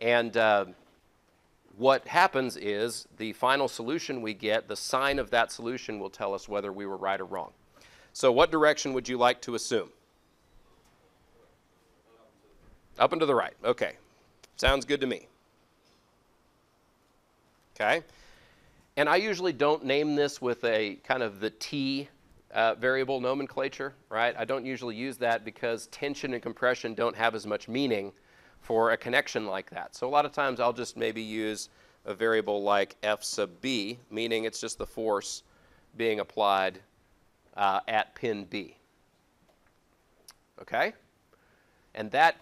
And uh, what happens is the final solution we get, the sign of that solution will tell us whether we were right or wrong. So what direction would you like to assume? Up and to the right. Okay. Sounds good to me. Okay. And I usually don't name this with a kind of the T uh, variable nomenclature, right? I don't usually use that because tension and compression don't have as much meaning for a connection like that. So a lot of times I'll just maybe use a variable like F sub B, meaning it's just the force being applied uh, at pin B. Okay? And that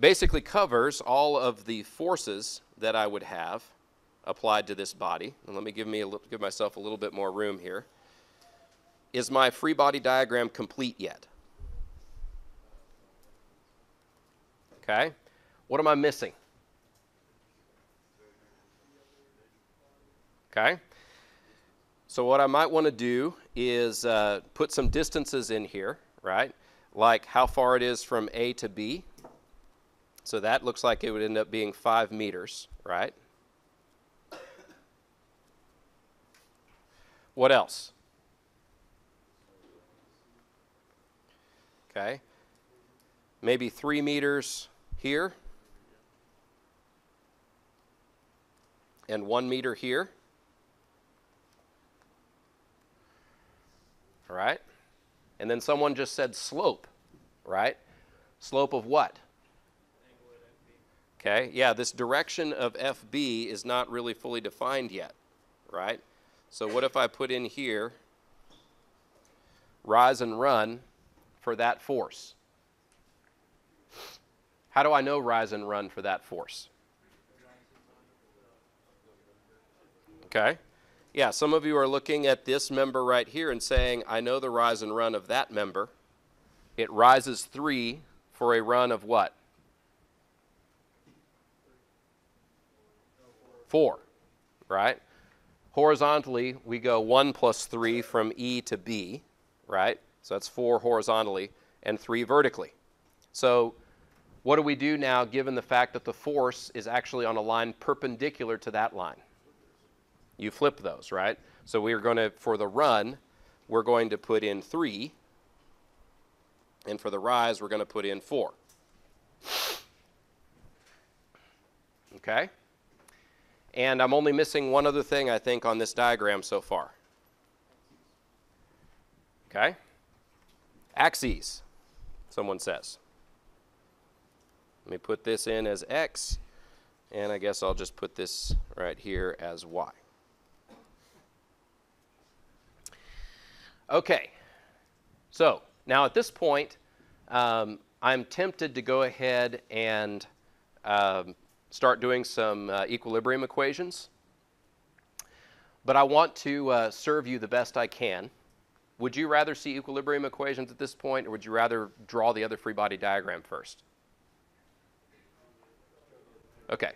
basically covers all of the forces that I would have applied to this body. And let me give, me a, give myself a little bit more room here. Is my free body diagram complete yet? Okay. What am I missing? Okay. So what I might want to do is uh, put some distances in here, right? Like how far it is from A to B. So that looks like it would end up being five meters, right? What else? okay? Maybe three meters here and one meter here. All right? And then someone just said slope, right? Slope of what? Okay, yeah, this direction of F B is not really fully defined yet, right? So what if I put in here, rise and run for that force? How do I know rise and run for that force? Okay, yeah, some of you are looking at this member right here and saying, I know the rise and run of that member. It rises three for a run of what? Four, right? Horizontally, we go one plus three from E to B, right? So that's four horizontally and three vertically. So what do we do now given the fact that the force is actually on a line perpendicular to that line? You flip those, right? So we are going to, for the run, we're going to put in three, and for the rise, we're going to put in four. Okay? And I'm only missing one other thing, I think, on this diagram so far. Okay? Axes, someone says. Let me put this in as X, and I guess I'll just put this right here as Y. Okay. So now at this point, um, I'm tempted to go ahead and um, start doing some uh, equilibrium equations, but I want to uh, serve you the best I can. Would you rather see equilibrium equations at this point, or would you rather draw the other free body diagram first? Okay.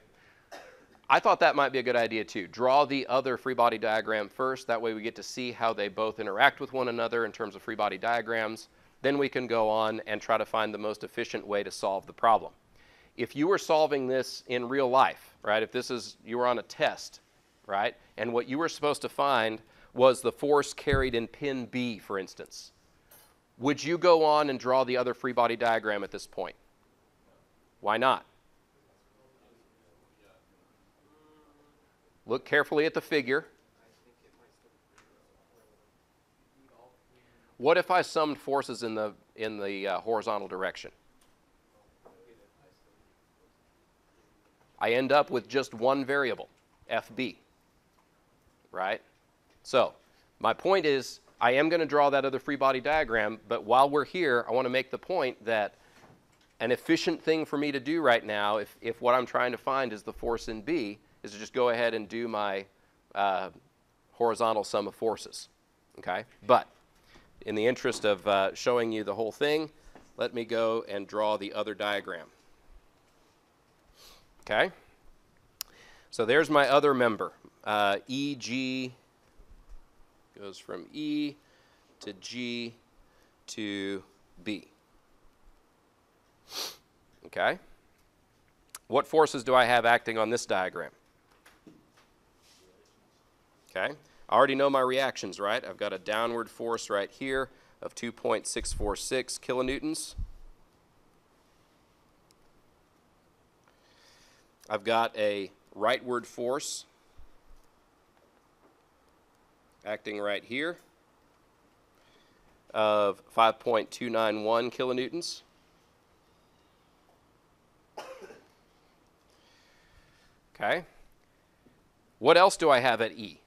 I thought that might be a good idea too. Draw the other free body diagram first. That way we get to see how they both interact with one another in terms of free body diagrams. Then we can go on and try to find the most efficient way to solve the problem. If you were solving this in real life, right, if this is, you were on a test, right, and what you were supposed to find was the force carried in pin B, for instance, would you go on and draw the other free body diagram at this point? Why not? Look carefully at the figure. What if I summed forces in the, in the uh, horizontal direction? I end up with just one variable, F B, right? So my point is I am going to draw that other free body diagram, but while we're here, I want to make the point that an efficient thing for me to do right now, if, if what I'm trying to find is the force in B, is to just go ahead and do my uh, horizontal sum of forces, okay? But in the interest of uh, showing you the whole thing, let me go and draw the other diagram. Okay, so there's my other member. Uh, E G goes from E to G to B. Okay, what forces do I have acting on this diagram? Okay, I already know my reactions, right? I've got a downward force right here of two point six four six kilonewtons. I've got a rightward force acting right here of five point two nine one kilonewtons. Okay. What else do I have at E?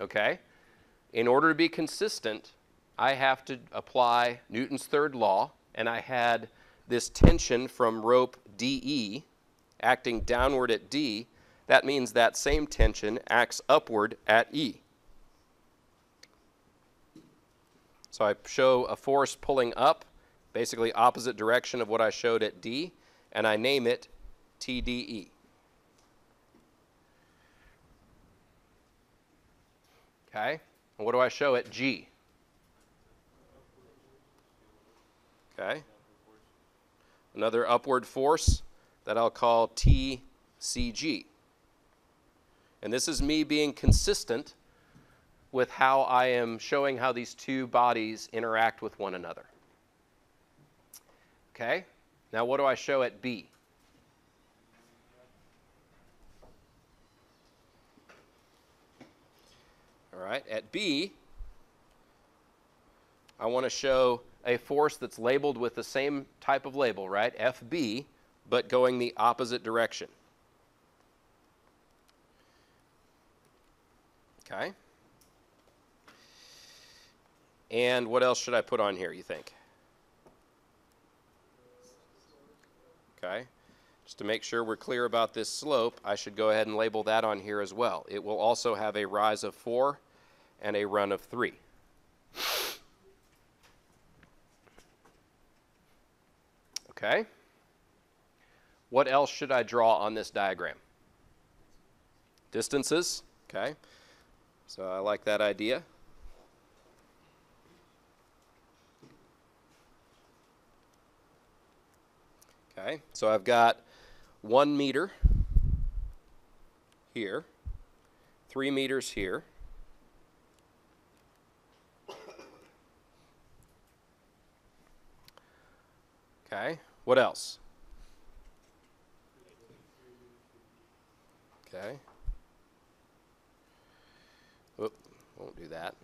Okay. In order to be consistent, I have to apply Newton's third law. And I had this tension from rope D E acting downward at D. That means that same tension acts upward at E. So I show a force pulling up, basically opposite direction of what I showed at D, and I name it T D E. Okay, and what do I show at G? Okay. Another upward force that I'll call T C G. And this is me being consistent with how I am showing how these two bodies interact with one another. Okay, now what do I show at B? All right, at B, I want to show a force that's labeled with the same type of label, right, F B, but going the opposite direction. Okay. And what else should I put on here, you think? Okay. Just to make sure we're clear about this slope, I should go ahead and label that on here as well. It will also have a rise of four and a run of three. Okay. What else should I draw on this diagram? Distances. Okay. So I like that idea. Okay. So I've got one meter here, three meters here. Okay. What else? Okay. Oop, won't do that.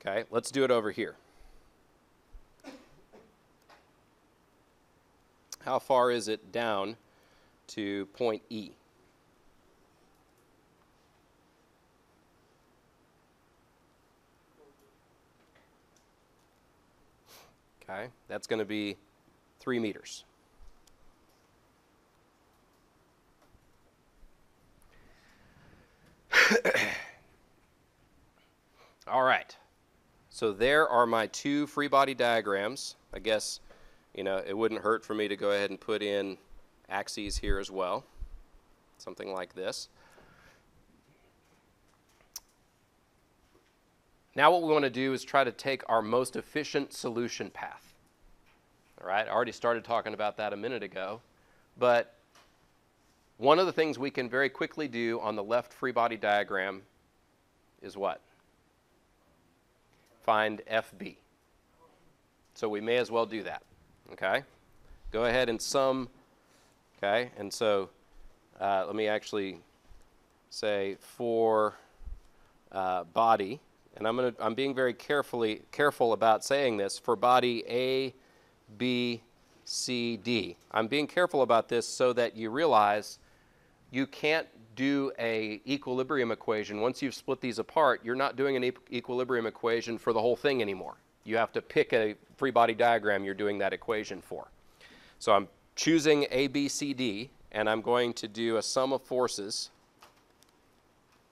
Okay, let's do it over here. How far is it down to point E? Okay, that's going to be three meters. All right, so there are my two free body diagrams. I guess, you know, it wouldn't hurt for me to go ahead and put in axes here as well, something like this. Now what we want to do is try to take our most efficient solution path. All right, I already started talking about that a minute ago, but one of the things we can very quickly do on the left free body diagram is what? Find F B. So we may as well do that, okay? Go ahead and sum, okay? And so uh, let me actually say for uh, body, and I'm, gonna, I'm being very carefully, careful about saying this, for body A, B, C, D. I'm being careful about this so that you realize you can't do an equilibrium equation. Once you've split these apart, you're not doing an e equilibrium equation for the whole thing anymore. You have to pick a free body diagram you're doing that equation for. So I'm choosing A, B, C, D, and I'm going to do a sum of forces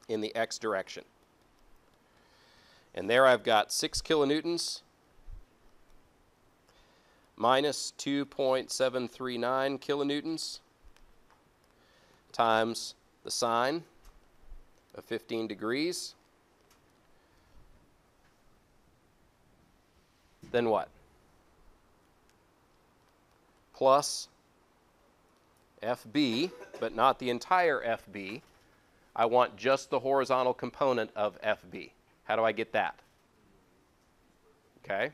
in the x direction. And there I've got six kilonewtons minus two point seven three nine kilonewtons times the sine of fifteen degrees. Then what? Plus F B, but not the entire F B. I want just the horizontal component of F B. How do I get that? Okay.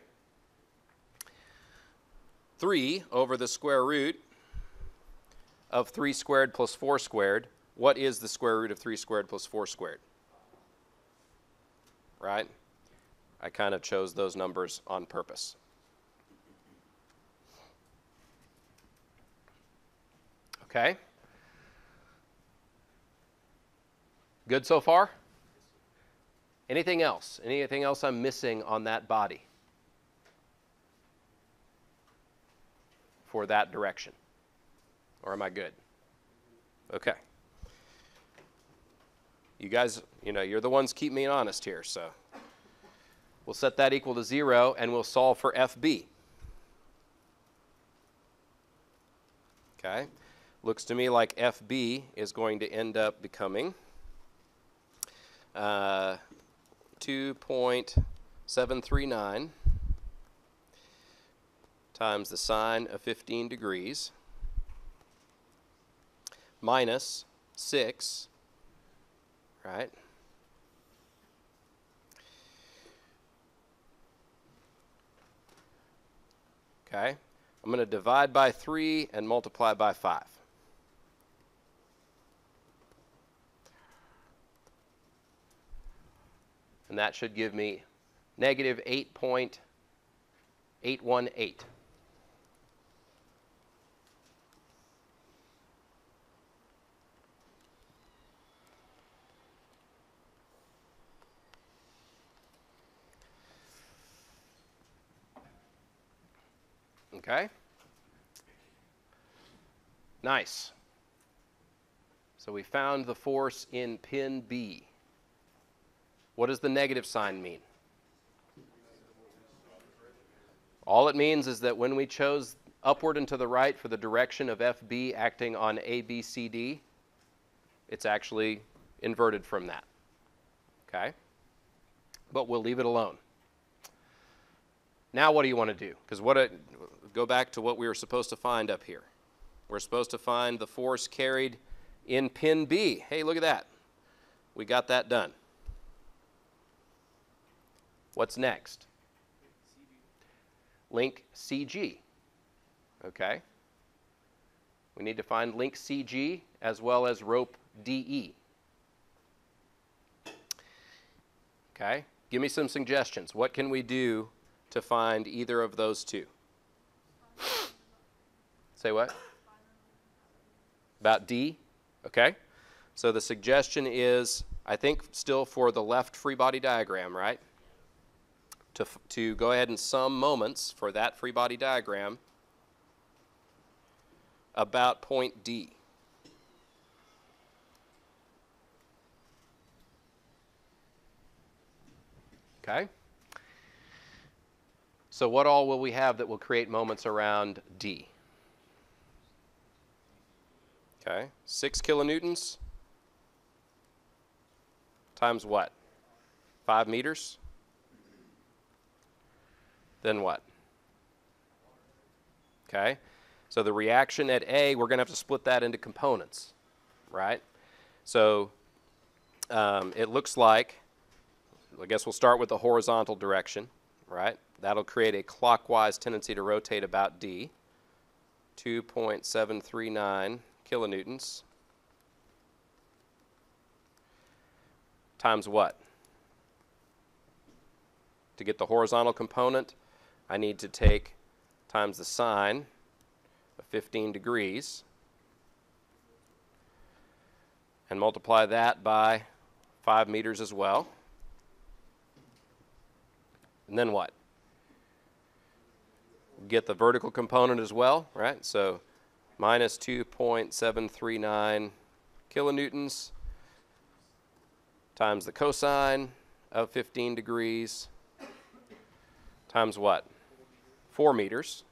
three over the square root of three squared plus four squared. What is the square root of three squared plus four squared? Right? I kind of chose those numbers on purpose. Okay. Good so far? Anything else? Anything else I'm missing on that body for that direction? Or am I good? Okay. You guys, you know, you're the ones keep me honest here, so we'll set that equal to zero and we'll solve for F B. Okay, looks to me like F B is going to end up becoming uh, two point seven three nine times the sine of fifteen degrees minus six. Right, Okay, I'm going to divide by three and multiply by five. And that should give me negative eight point eight one eight. Okay. Nice. So we found the force in pin B. What does the negative sign mean? All it means is that when we chose upward and to the right for the direction of F B acting on A B C D, it's actually inverted from that. Okay? But we'll leave it alone. Now what do you want to do? Because what a, go back to what we were supposed to find up here. We're supposed to find the force carried in pin B. Hey, look at that. We got that done. What's next? Link C G. Okay. We need to find link C G as well as rope D E. Okay. Give me some suggestions. What can we do to find either of those two? Say what? About D? Okay. So the suggestion is, I think, still for the left free body diagram, right? To, to go ahead and sum moments for that free body diagram about point D. Okay? So what all will we have that will create moments around D? Okay, six kilonewtons times what? Five meters? Then what? Okay, so the reaction at A, we're going to have to split that into components, right? So um, it looks like, I guess we'll start with the horizontal direction, right? That'll create a clockwise tendency to rotate about D, two point seven three nine kilonewtons times what? To get the horizontal component, I need to take times the sine of fifteen degrees and multiply that by five meters as well. And then what? Get the vertical component as well, right? So minus two point seven three nine kilonewtons times the cosine of fifteen degrees times what? Four meters.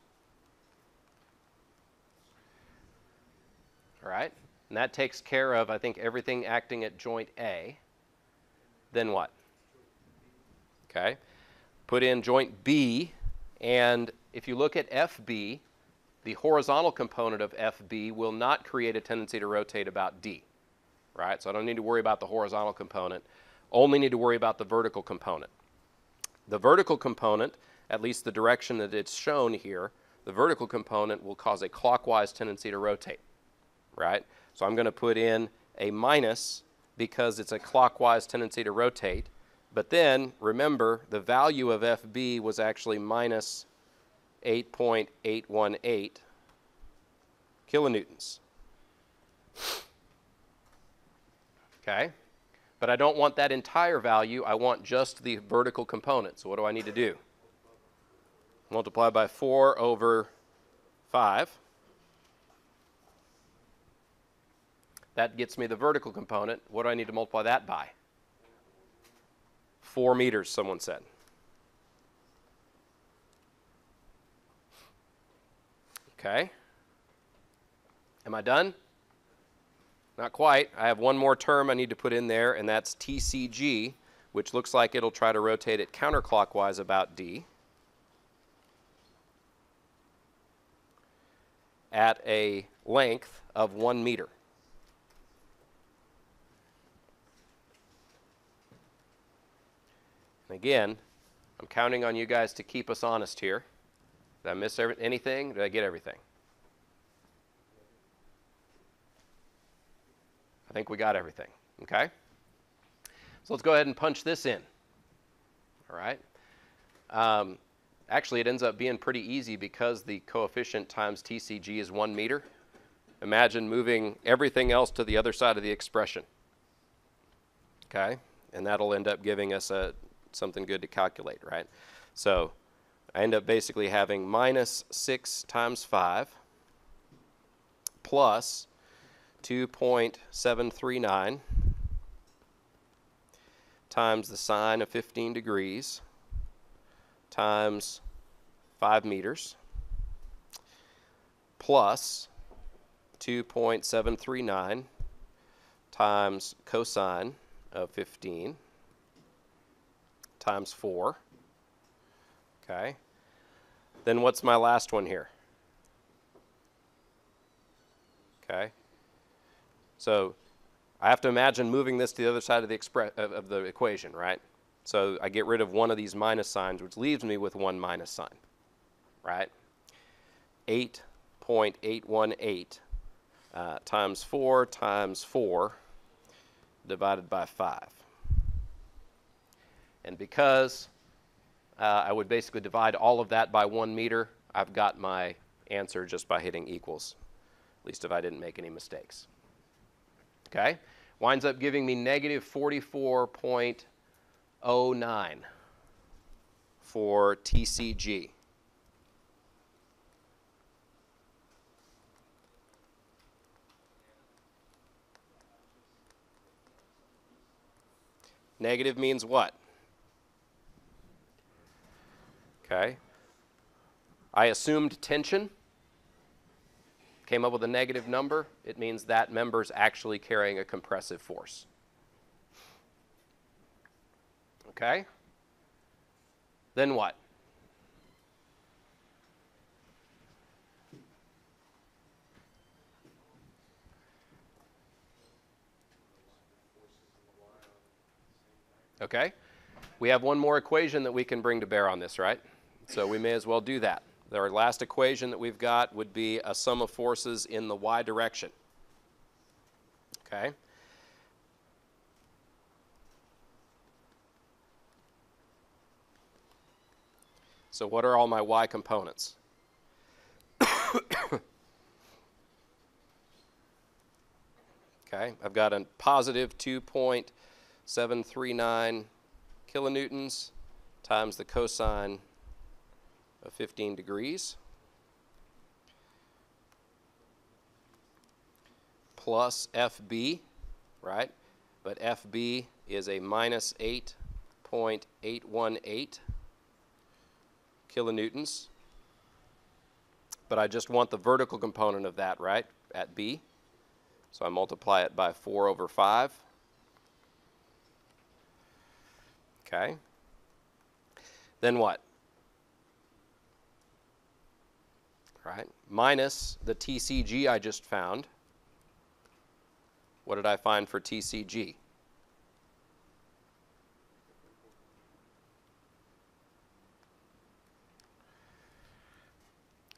All right. And that takes care of, I think, everything acting at joint A. Then what? Okay. Put in joint B, and if you look at F B, the horizontal component of F B will not create a tendency to rotate about D, right? So I don't need to worry about the horizontal component. Only need to worry about the vertical component. The vertical component, at least the direction that it's shown here, the vertical component will cause a clockwise tendency to rotate, right? So I'm going to put in a minus because it's a clockwise tendency to rotate. But then, remember, the value of F B was actually minus eight point eight one eight kilonewtons. Okay? But I don't want that entire value. I want just the vertical component. So what do I need to do? Multiply by four over five. That gets me the vertical component. What do I need to multiply that by? Four meters, someone said. Okay. Am I done? Not quite. I have one more term I need to put in there, and that's T C G, which looks like it'll try to rotate it counterclockwise about D at a length of one meter. And again, I'm counting on you guys to keep us honest here. Did I miss anything? Did I get everything? I think we got everything, okay? So let's go ahead and punch this in, all right? Um, actually, it ends up being pretty easy because the coefficient times T C G is one meter. Imagine moving everything else to the other side of the expression, okay? And that'll end up giving us a, something good to calculate, right? So I end up basically having minus six times five plus two point seven three nine times the sine of fifteen degrees times five meters plus two point seven three nine times cosine of fifteen times four. Okay. Then what's my last one here? Okay. So I have to imagine moving this to the other side of the expre of the equation, right? So I get rid of one of these minus signs, which leaves me with one minus sign, right? eight point eight one eight uh, times four times four divided by five. And because uh, I would basically divide all of that by one meter, I've got my answer just by hitting equals, at least if I didn't make any mistakes. Okay, winds up giving me negative forty-four point oh nine for T C G. Negative means what? Okay, I assumed tension. Came up with a negative number, it means that member's actually carrying a compressive force. Okay? Then what? Okay? We have one more equation that we can bring to bear on this, right? So we may as well do that. Our last equation that we've got would be a sum of forces in the y direction. Okay? So what are all my y components? Okay, I've got a positive two point seven three nine kilonewtons times the cosine of fifteen degrees plus F B, right? But F B is a minus eight point eight one eight kilonewtons. But I just want the vertical component of that, right, at B. So I multiply it by four over five. Okay. Then what? Right, minus the T C G I just found. What did I find for T C G?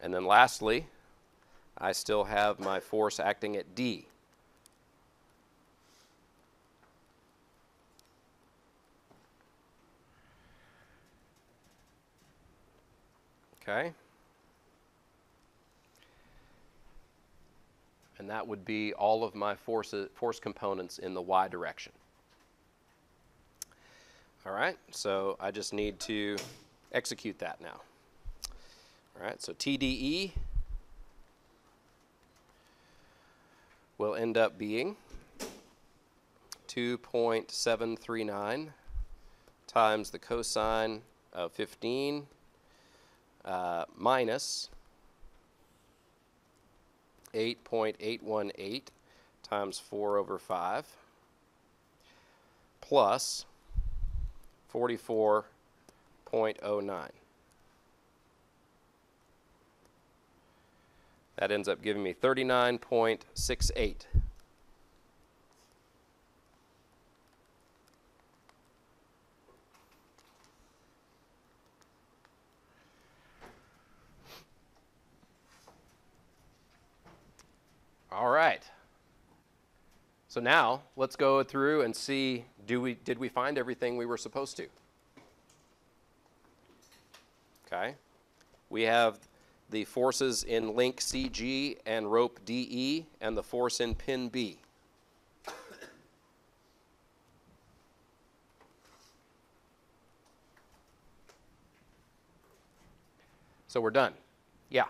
And then lastly, I still have my force acting at D. Okay. And that would be all of my forces, force components in the y direction. All right, so I just need to execute that now. All right, so T D E will end up being two point seven three nine times the cosine of fifteen uh, minus eight point eight one eight times four over five plus forty-four point oh nine. That ends up giving me thirty-nine point six eight. All right. So now let's go through and see, do we, did we find everything we were supposed to? Okay. We have the forces in link C G and rope D E and the force in pin B. So we're done. Yeah.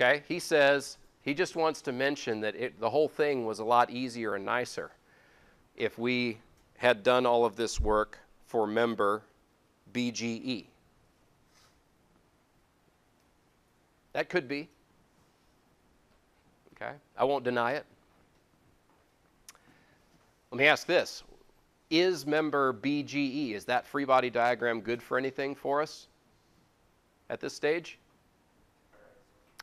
Okay, he says, he just wants to mention that it, the whole thing was a lot easier and nicer if we had done all of this work for member B G E. That could be. Okay, I won't deny it. Let me ask this. Is member B G E, is that free body diagram good for anything for us at this stage?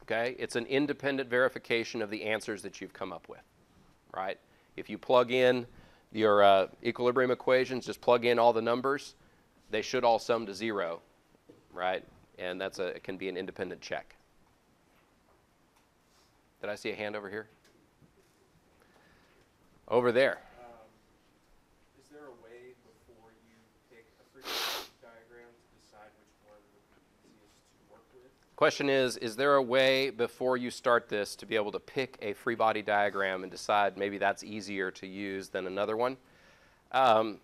Okay, it's an independent verification of the answers that you've come up with, right? If you plug in your uh, equilibrium equations, just plug in all the numbers, they should all sum to zero, right? And that's a, it can be an independent check. Did I see a hand over here? Over there. Question is, is there a way before you start this to be able to pick a free body diagram and decide maybe that's easier to use than another one? Um,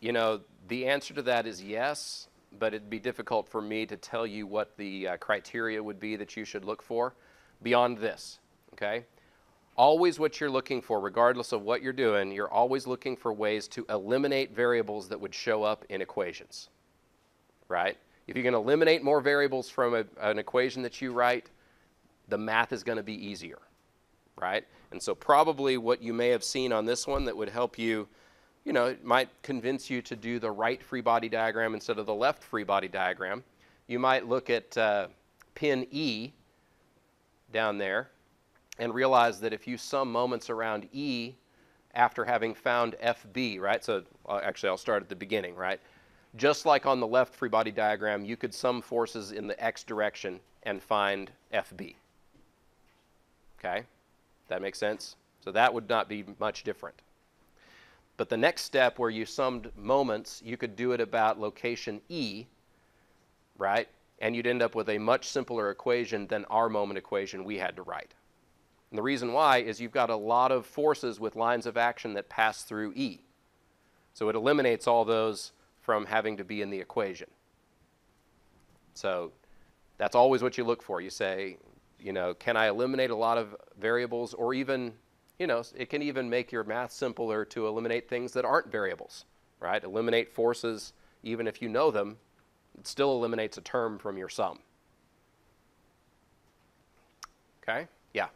you know, the answer to that is yes, but it'd be difficult for me to tell you what the uh, criteria would be that you should look for beyond this, okay? Always what you're looking for, regardless of what you're doing, you're always looking for ways to eliminate variables that would show up in equations, right? If you can eliminate more variables from a, an equation that you write, the math is going to be easier, right? And so probably what you may have seen on this one that would help you, you know, it might convince you to do the right free body diagram instead of the left free body diagram. You might look at uh, pin E down there and realize that if you sum moments around E after having found F B, right? So uh, actually I'll start at the beginning, right? Just like on the left free body diagram, you could sum forces in the x direction and find F B. Okay? That makes sense? So that would not be much different. But the next step where you summed moments, you could do it about location E, right? And you'd end up with a much simpler equation than our moment equation we had to write. And the reason why is you've got a lot of forces with lines of action that pass through E. So it eliminates all those from having to be in the equation. So that's always what you look for. You say, you know, can I eliminate a lot of variables, or even, you know, it can even make your math simpler to eliminate things that aren't variables, right? Eliminate forces, even if you know them, it still eliminates a term from your sum. Okay? Yeah.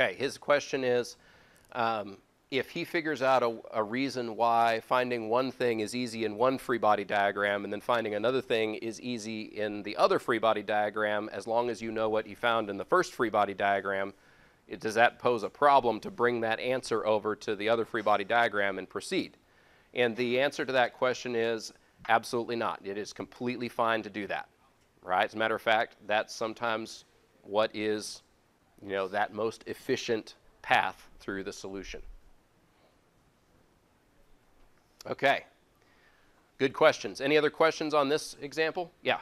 Okay, his question is, um, if he figures out a, a reason why finding one thing is easy in one free body diagram and then finding another thing is easy in the other free body diagram, as long as you know what you found in the first free body diagram, it, does that pose a problem to bring that answer over to the other free body diagram and proceed? And the answer to that question is absolutely not. It is completely fine to do that, right? As a matter of fact, that's sometimes what is, you know, that most efficient path through the solution. Okay, good questions. Any other questions on this example? Yeah.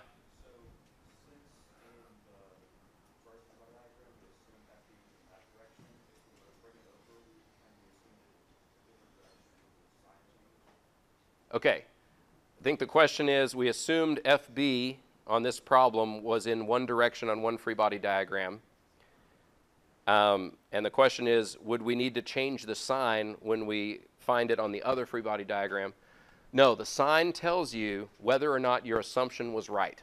Okay, I think the question is, we assumed F B on this problem was in one direction on one free body diagram. Um, and the question is, would we need to change the sign when we find it on the other free body diagram? No, the sign tells you whether or not your assumption was right,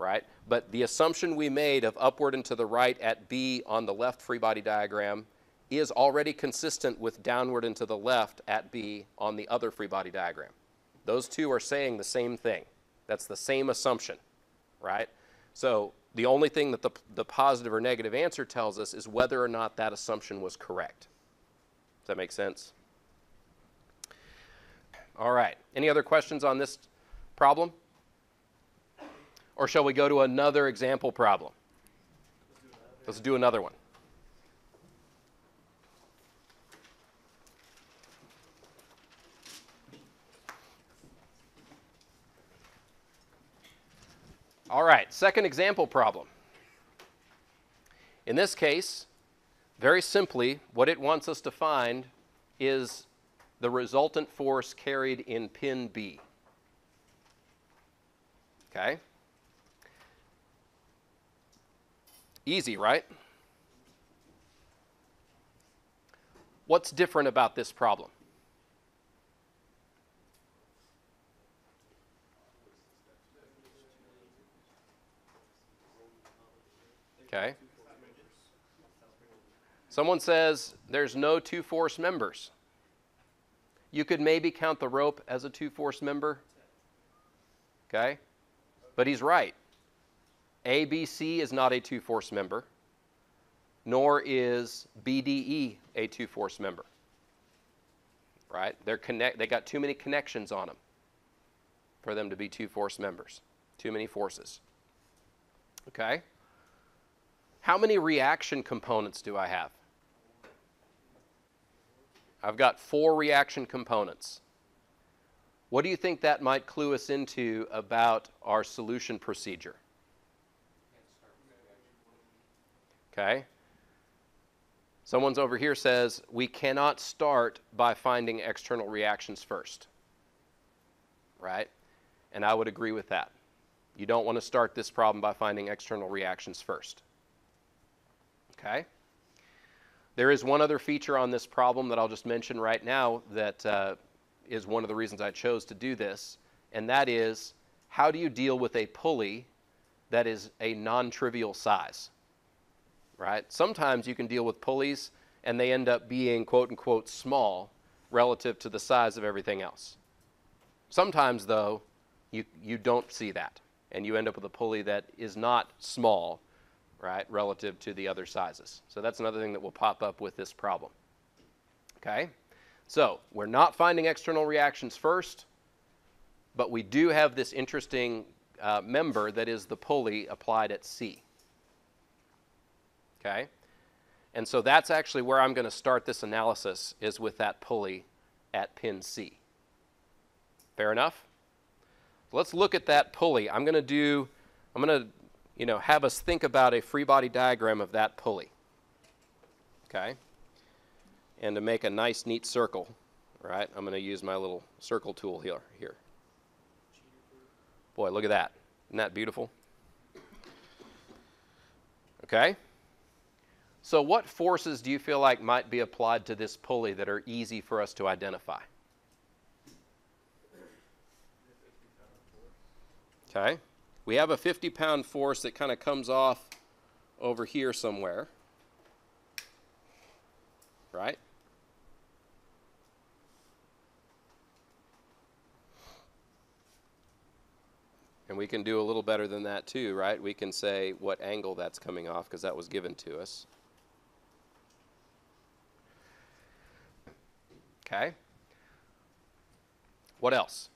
right? But the assumption we made of upward and to the right at B on the left free body diagram is already consistent with downward and to the left at B on the other free body diagram. Those two are saying the same thing. That's the same assumption, right? So The only thing that the, the positive or negative answer tells us is whether or not that assumption was correct. Does that make sense? All right. Any other questions on this problem? Or shall we go to another example problem? Let's do another one. All right, second example problem. In this case, very simply, what it wants us to find is the resultant force carried in pin B. Okay? Easy, right? What's different about this problem? Okay. Someone says there's no two force members. You could maybe count the rope as a two force member. Okay? But he's right. A B C is not a two force member, nor is B D E a two force member. Right? They're connect they got too many connections on them for them to be two force members. Too many forces. Okay? How many reaction components do I have? I've got four reaction components. What do you think that might clue us into about our solution procedure? Okay. Someone's over here says we cannot start by finding external reactions first. Right? And I would agree with that. You don't want to start this problem by finding external reactions first. Okay. There is one other feature on this problem that I'll just mention right now that uh, is one of the reasons I chose to do this, and that is, how do you deal with a pulley that is a non-trivial size? Right? Sometimes you can deal with pulleys and they end up being quote-unquote small relative to the size of everything else. Sometimes, though, you, you don't see that, and you end up with a pulley that is not small, right, relative to the other sizes. So that's another thing that will pop up with this problem. Okay? So we're not finding external reactions first, but we do have this interesting uh, member that is the pulley applied at C. Okay? And so that's actually where I'm going to start this analysis, is with that pulley at pin C. Fair enough? Let's look at that pulley. I'm going to do, I'm going to you know, have us think about a free body diagram of that pulley, okay? And to make a nice, neat circle, right, I'm going to use my little circle tool here. here. Boy, look at that. Isn't that beautiful? Okay? So what forces do you feel like might be applied to this pulley that are easy for us to identify? Okay? We have a fifty pound force that kind of comes off over here somewhere, right? And we can do a little better than that too, right? We can say what angle that's coming off, because that was given to us. Okay. What else?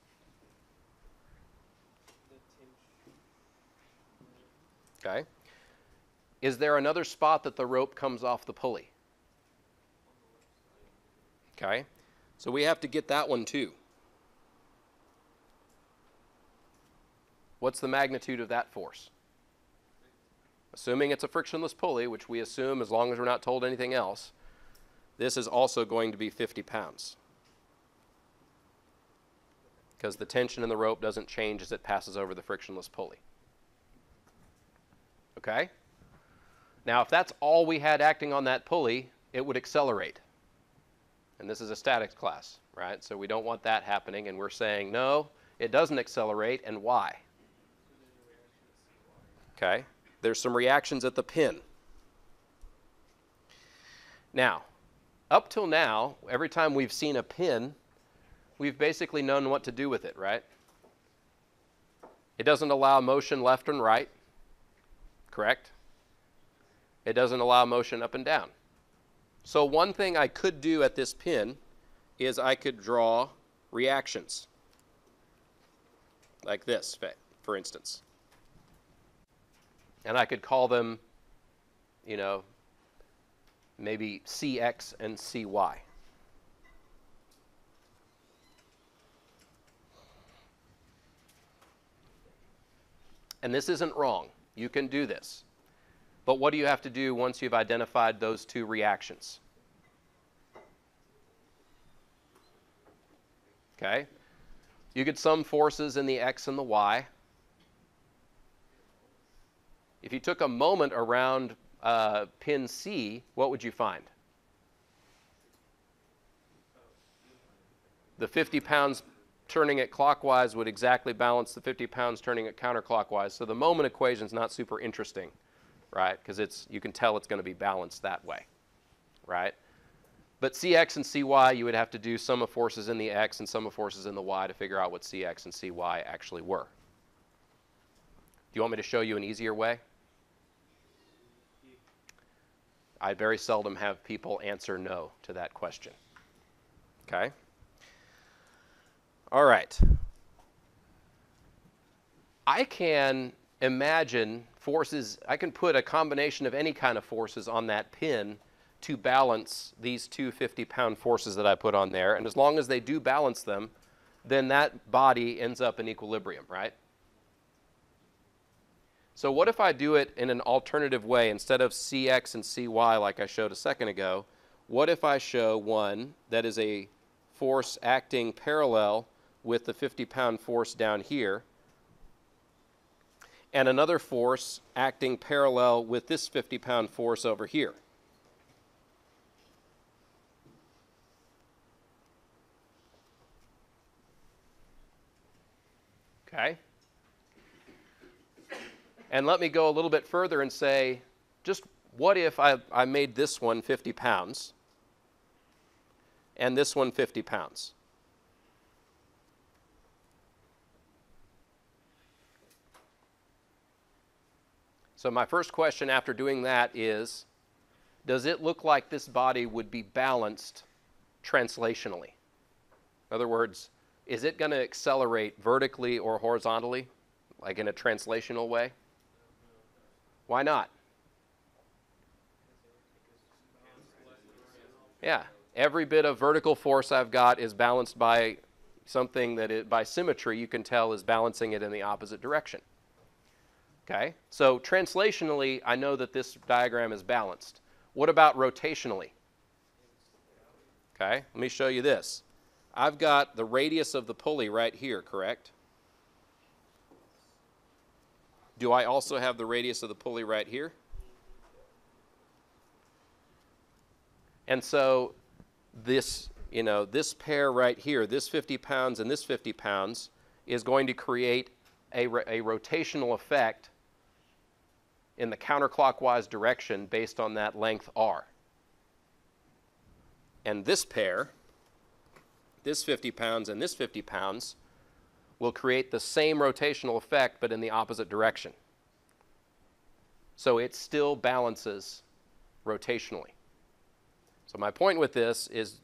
Okay. Is there another spot that the rope comes off the pulley? Okay. So we have to get that one too. What's the magnitude of that force? Assuming it's a frictionless pulley, which we assume as long as we're not told anything else, this is also going to be fifty pounds. Because the tension in the rope doesn't change as it passes over the frictionless pulley. Okay? Now, if that's all we had acting on that pulley, it would accelerate. And this is a statics class, right? So we don't want that happening, and we're saying, no, it doesn't accelerate, and why? Okay? There's some reactions at the pin. Now, up till now, every time we've seen a pin, we've basically known what to do with it, right? It doesn't allow motion left and right. correct? It doesn't allow motion up and down. So one thing I could do at this pin is I could draw reactions. Like this, for instance. And I could call them, you know, maybe C X and C Y. And this isn't wrong. You can do this. But what do you have to do once you've identified those two reactions? Okay? You could sum forces in the X and the Y. If you took a moment around uh, pin C, what would you find? The fifty pounds turning it clockwise would exactly balance the fifty pounds turning it counterclockwise. So the moment equation is not super interesting, right? Because it's, you can tell it's going to be balanced that way, right? But C X and C Y, you would have to do sum of forces in the X and sum of forces in the Y to figure out what C X and C Y actually were. Do you want me to show you an easier way? I very seldom have people answer no to that question. Okay? All right. I can imagine forces, I can put a combination of any kind of forces on that pin to balance these two fifty pound forces that I put on there. And as long as they do balance them, then that body ends up in equilibrium, right? So what if I do it in an alternative way? Instead of C X and C Y like I showed a second ago, what if I show one that is a force acting parallel with the fifty pound force down here, and another force acting parallel with this fifty pound force over here? Okay. And let me go a little bit further and say, just what if I, I made this one fifty pounds and this one fifty pounds? So my first question after doing that is, does it look like this body would be balanced translationally? In other words, is it going to accelerate vertically or horizontally, like in a translational way? Why not? Yeah, every bit of vertical force I've got is balanced by something that, it, by symmetry, you can tell is balancing it in the opposite direction. Okay, so translationally, I know that this diagram is balanced. What about rotationally? Okay, let me show you this. I've got the radius of the pulley right here, correct? Do I also have the radius of the pulley right here? And so this, you know, this pair right here, this fifty pounds and this fifty pounds, is going to create a, ro- a rotational effect in the counterclockwise direction based on that length R. And this pair, this fifty pounds and this fifty pounds, will create the same rotational effect but in the opposite direction. So it still balances rotationally. So my point with this is,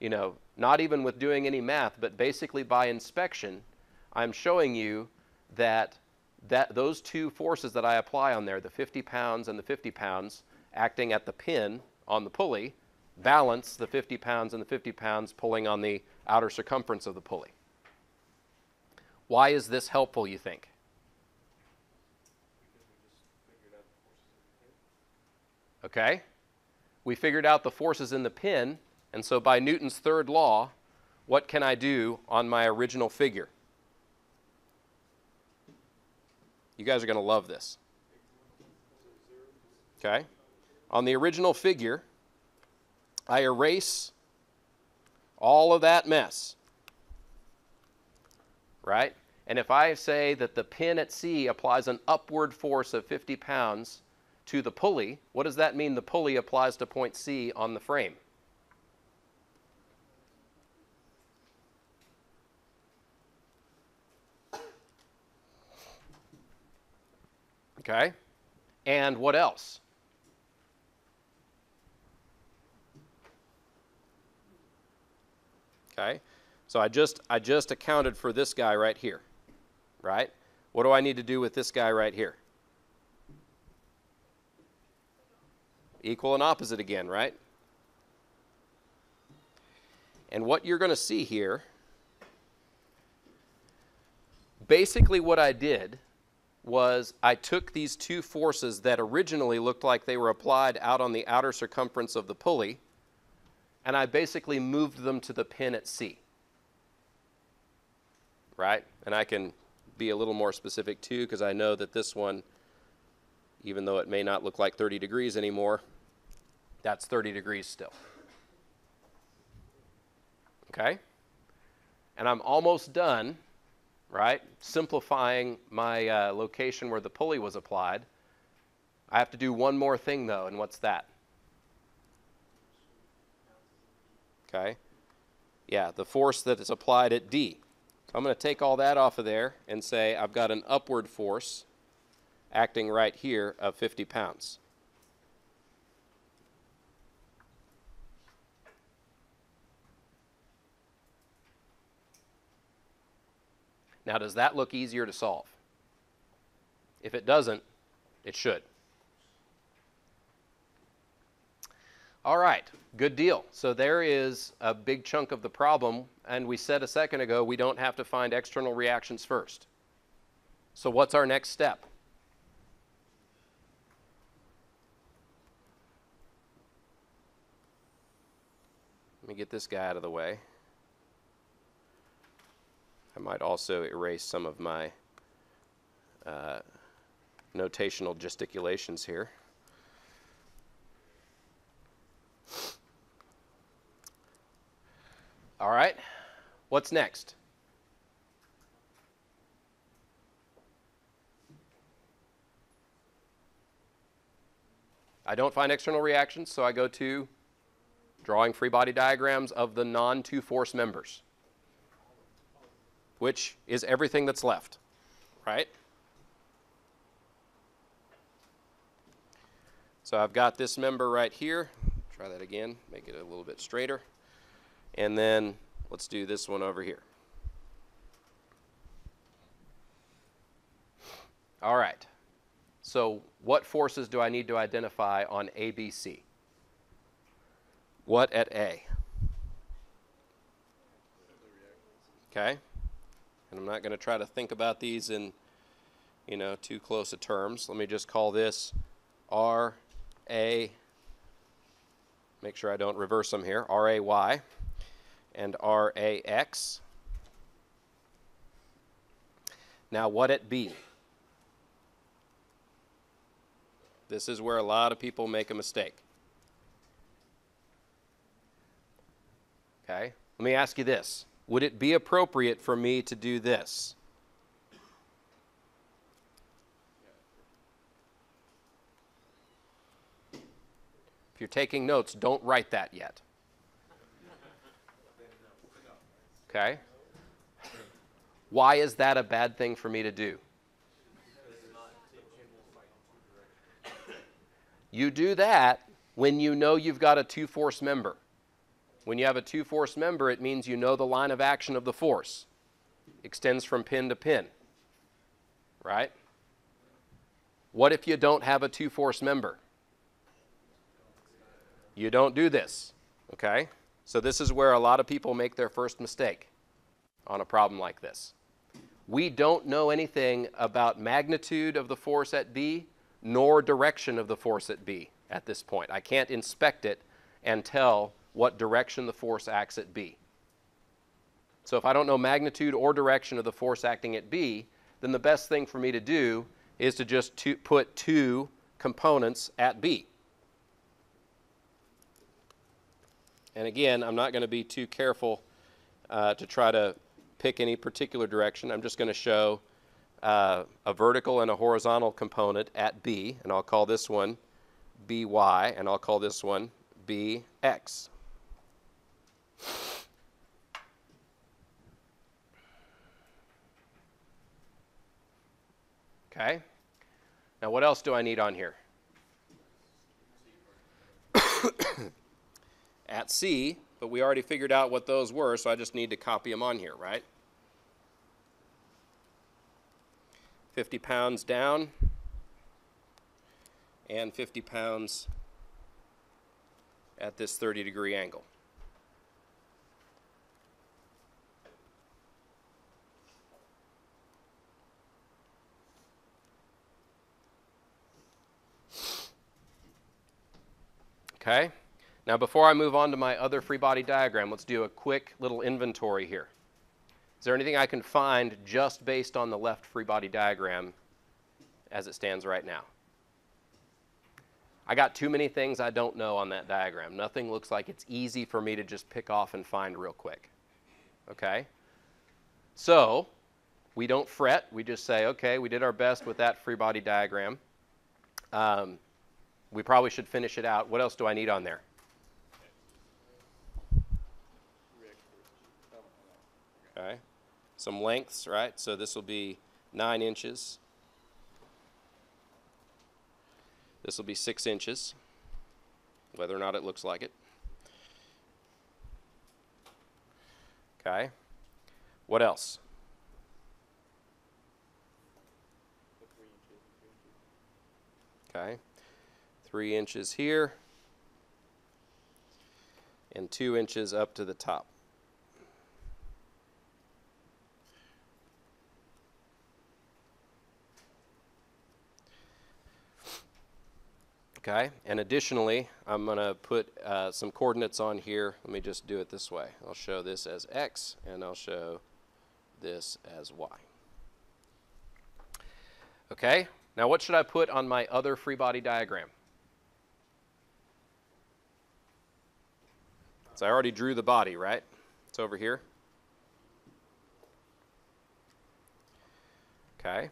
you know, not even with doing any math, but basically by inspection, I'm showing you that, that those two forces that I apply on there, the fifty pounds and the fifty pounds, acting at the pin on the pulley, balance the fifty pounds and the fifty pounds pulling on the outer circumference of the pulley. Why is this helpful, you think? Okay. We figured out the forces in the pin, and so by Newton's third law, what can I do on my original figure? You guys are going to love this. Okay. On the original figure, I erase all of that mess, right? And if I say that the pin at C applies an upward force of fifty pounds to the pulley, what does that mean the pulley applies to point C on the frame? Okay? And what else? Okay, so I just, I just accounted for this guy right here, right? What do I need to do with this guy right here? Equal and opposite again, right? And what you're going to see here, basically what I did was I took these two forces that originally looked like they were applied out on the outer circumference of the pulley, and I basically moved them to the pin at C, right? And I can be a little more specific too, because I know that this one, even though it may not look like thirty degrees anymore, that's thirty degrees still. Okay? And I'm almost done, right, simplifying my uh, location where the pulley was applied. I have to do one more thing, though, and what's that? Okay? Yeah, the force that is applied at D. So I'm going to take all that off of there and say I've got an upward force acting right here of fifty pounds. Now, does that look easier to solve? If it doesn't, it should. All right, good deal. So there is a big chunk of the problem, and we said a second ago we don't have to find external reactions first. So what's our next step? Let me get this guy out of the way. I might also erase some of my uh, notational gesticulations here. All right, what's next? I don't find external reactions, so I go to drawing free body diagrams of the non-two-force members, which is everything that's left, right? So I've got this member right here. Try that again, make it a little bit straighter. And then let's do this one over here. All right. So what forces do I need to identify on A B C? What at A? Okay. And I'm not going to try to think about these in, you know, too close a terms. Let me just call this R, A, make sure I don't reverse them here, R, A, Y, and R, A, X. Now, what at B? This is where a lot of people make a mistake. Okay, let me ask you this. Would it be appropriate for me to do this? If you're taking notes, don't write that yet. Okay? Why is that a bad thing for me to do? You do that when you know you've got a two-force member. When you have a two-force member, it means you know the line of action of the force. Extends from pin to pin, right? What if you don't have a two-force member? You don't do this, okay? So this is where a lot of people make their first mistake on a problem like this. We don't know anything about magnitude of the force at B, nor direction of the force at B at this point. I can't inspect it and tell what direction the force acts at B. So if I don't know magnitude or direction of the force acting at B, then the best thing for me to do is to just to put two components at B. And again, I'm not going to be too careful uh, to try to pick any particular direction. I'm just going to show uh, a vertical and a horizontal component at B, and I'll call this one B Y, and I'll call this one B X. Okay, Now, what else do I need on here? At C, but we already figured out what those were, so I just need to copy them on here, right? fifty pounds down and fifty pounds at this thirty degree angle. Okay. Now, before I move on to my other free body diagram, let's do a quick little inventory here. Is there anything I can find just based on the left free body diagram as it stands right now? I got too many things I don't know on that diagram. Nothing looks like it's easy for me to just pick off and find real quick. Okay? So, we don't fret. We just say, okay, we did our best with that free body diagram. Um, we probably should finish it out. What else do I need on there? Okay. Some lengths, right? So this will be nine inches. This will be six inches, whether or not it looks like it. Okay. What else? Okay. Three inches here and two inches up to the top. Okay, and additionally, I'm going to put uh, some coordinates on here. Let me just do it this way. I'll show this as X, and I'll show this as Y. Okay, now what should I put on my other free body diagram? So I already drew the body, right? It's over here. Okay.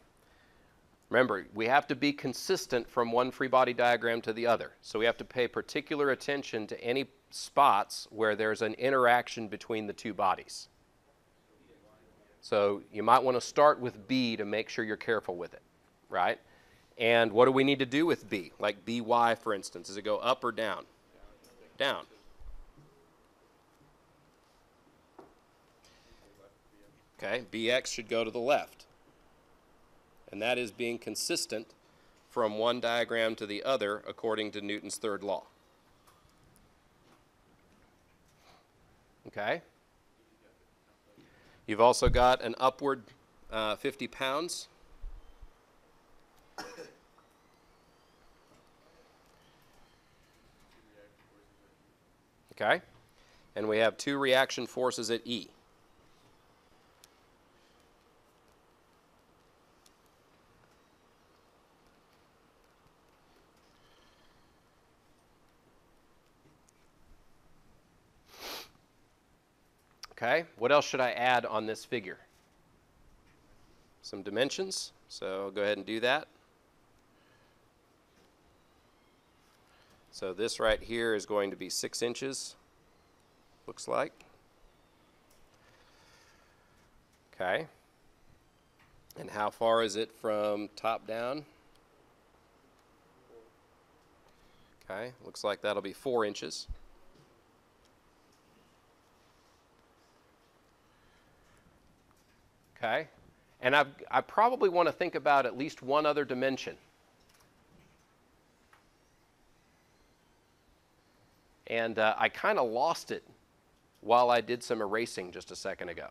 Remember, we have to be consistent from one free body diagram to the other. So we have to pay particular attention to any spots where there's an interaction between the two bodies. So you might want to start with B to make sure you're careful with it, right? And what do we need to do with B? Like B Y, for instance. Does it go up or down? Down. Okay, B X should go to the left. And that is being consistent from one diagram to the other according to Newton's third law. Okay? You've also got an upward uh, fifty pounds. Okay? And we have two reaction forces at E. Okay, what else should I add on this figure? Some dimensions, so I'll go ahead and do that. So this right here is going to be six inches, looks like. Okay, and how far is it from top down? Okay, looks like that'll be four inches. Okay, and I've, I probably want to think about at least one other dimension. And uh, I kind of lost it while I did some erasing just a second ago.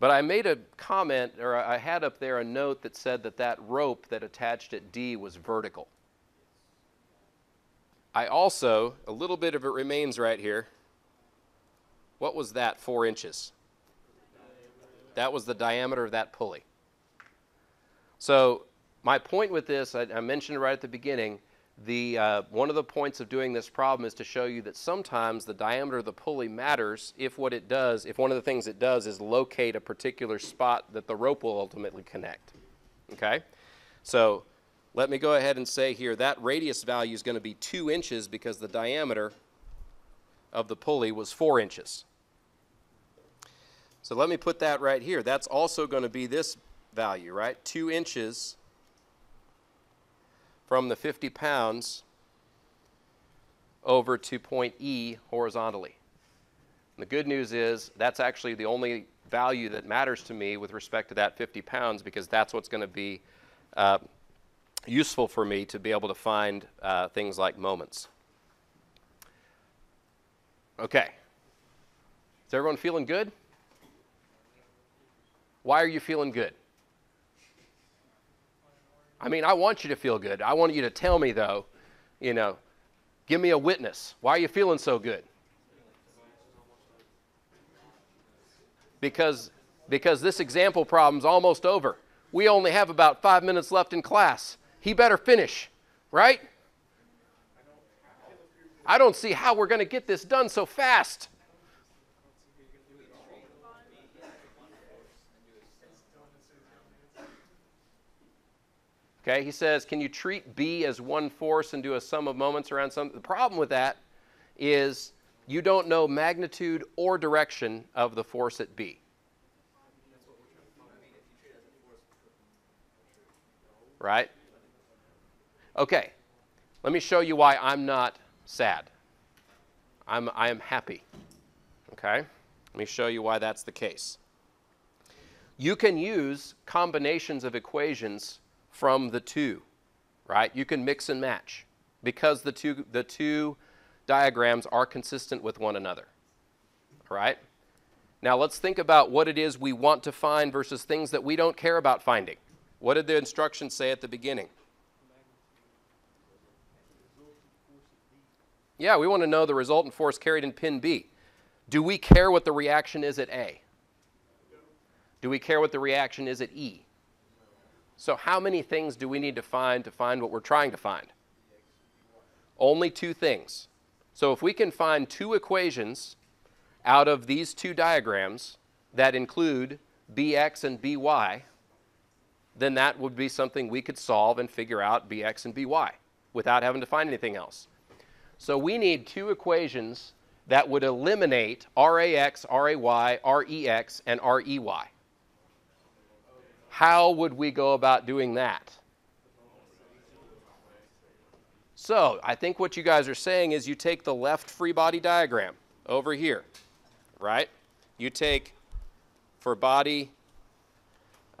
But I made a comment, or I had up there a note that said that that rope that attached at D was vertical. I also, a little bit of it remains right here. What was that, four inches? That was the diameter of that pulley. So my point with this, I, I mentioned right at the beginning, the, uh, one of the points of doing this problem is to show you that sometimes the diameter of the pulley matters if what it does, if one of the things it does is locate a particular spot that the rope will ultimately connect. Okay? So let me go ahead and say here that radius value is going to be two inches because the diameter of the pulley was four inches. So let me put that right here. That's also going to be this value, right? Two inches from the fifty pounds over to point E horizontally. And the good news is that's actually the only value that matters to me with respect to that fifty pounds, because that's what's going to be uh, useful for me to be able to find uh, things like moments. Okay. Is everyone feeling good? Why are you feeling good? I mean, I want you to feel good. I want you to tell me, though, you know, give me a witness. Why are you feeling so good? Because, because this example problem's almost over. We only have about five minutes left in class. He better finish, right? I don't see how we're going to get this done so fast. Okay, he says, can you treat B as one force and do a sum of moments around some? The problem with that is you don't know magnitude or direction of the force at B. Right? Okay, let me show you why I'm not sad. I'm, I am happy. Okay, let me show you why that's the case. You can use combinations of equations from the two, right? You can mix and match because the two, the two diagrams are consistent with one another, all right? Now let's think about what it is we want to find versus things that we don't care about finding. What did the instructions say at the beginning? Yeah, we want to know the resultant force carried in pin B. Do we care what the reaction is at A? Do we care what the reaction is at E? So how many things do we need to find to find what we're trying to find? Only two things. So if we can find two equations out of these two diagrams that include B x and B y, then that would be something we could solve and figure out B x and B y without having to find anything else. So we need two equations that would eliminate R A x, R A y, R E x, and R E y. How would we go about doing that? So I think what you guys are saying is you take the left free body diagram over here, right? You take for body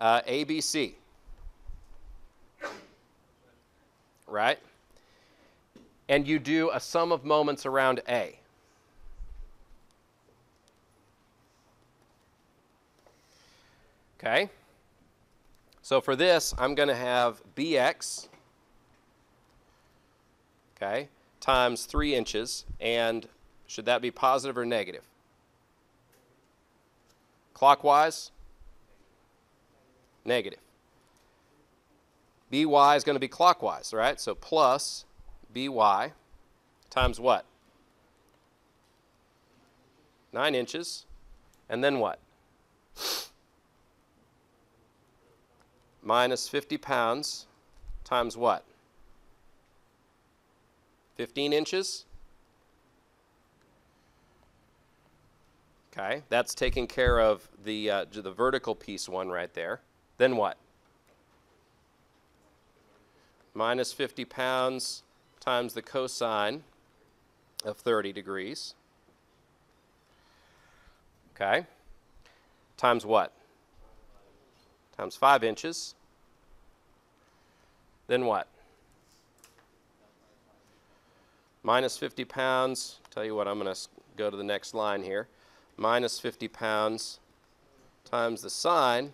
uh, A B C, right? And you do a sum of moments around A. Okay? So for this, I'm going to have B x, okay, times three inches, and should that be positive or negative? Clockwise? Negative. B y is going to be clockwise, right? So plus B y times what? Nine inches, and then what? Minus fifty pounds times what? fifteen inches? Okay, that's taking care of the, uh, the vertical piece one right there. Then what? Minus fifty pounds times the cosine of thirty degrees. Okay, times what? Times five inches. Then what? Minus fifty pounds. Tell you what, I'm going to go to the next line here. Minus fifty pounds times the sine,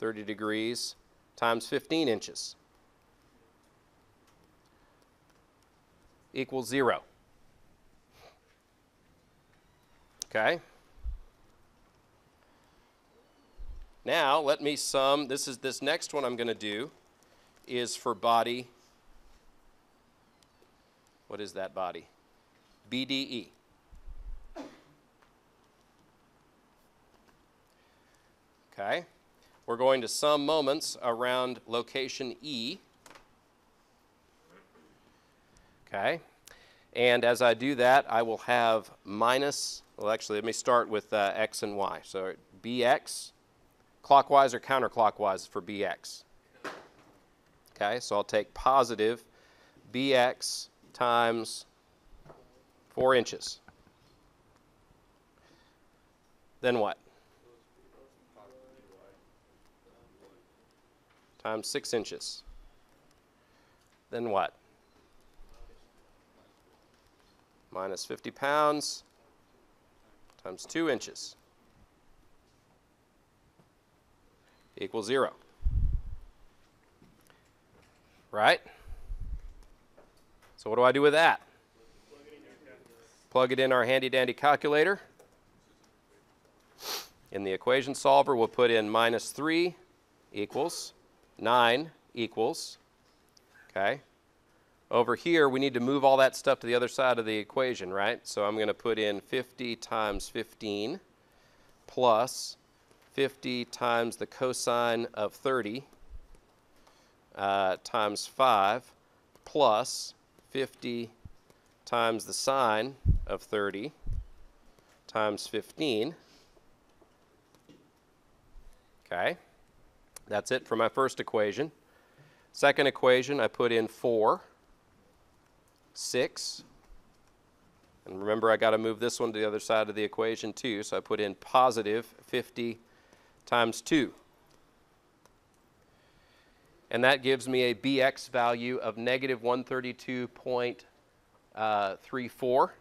thirty degrees, times fifteen inches. Equals zero. Okay. Now let me sum. This is this next one I'm going to do is for body. What is that body? B D E. Okay, we're going to sum moments around location E. Okay, and as I do that, I will have minus. Well, actually, let me start with uh, x and y. So B x. Clockwise or counterclockwise for B x? Okay, so I'll take positive bx times four inches. Then what? Times six inches. Then what? Minus fifty pounds times two inches equals zero. Right? So what do I do with that? Plug it in our handy dandy calculator. In the equation solver, we'll put in minus three equals nine equals, okay. Over here, we need to move all that stuff to the other side of the equation, right? So I'm going to put in fifty times fifteen plus fifty times the cosine of thirty uh, times five plus fifty times the sine of thirty times fifteen. Okay, that's it for my first equation. Second equation, I put in four. six, and remember I got to move this one to the other side of the equation too, so I put in positive fifty times two. And that gives me a B X value of negative one thirty-two point three four.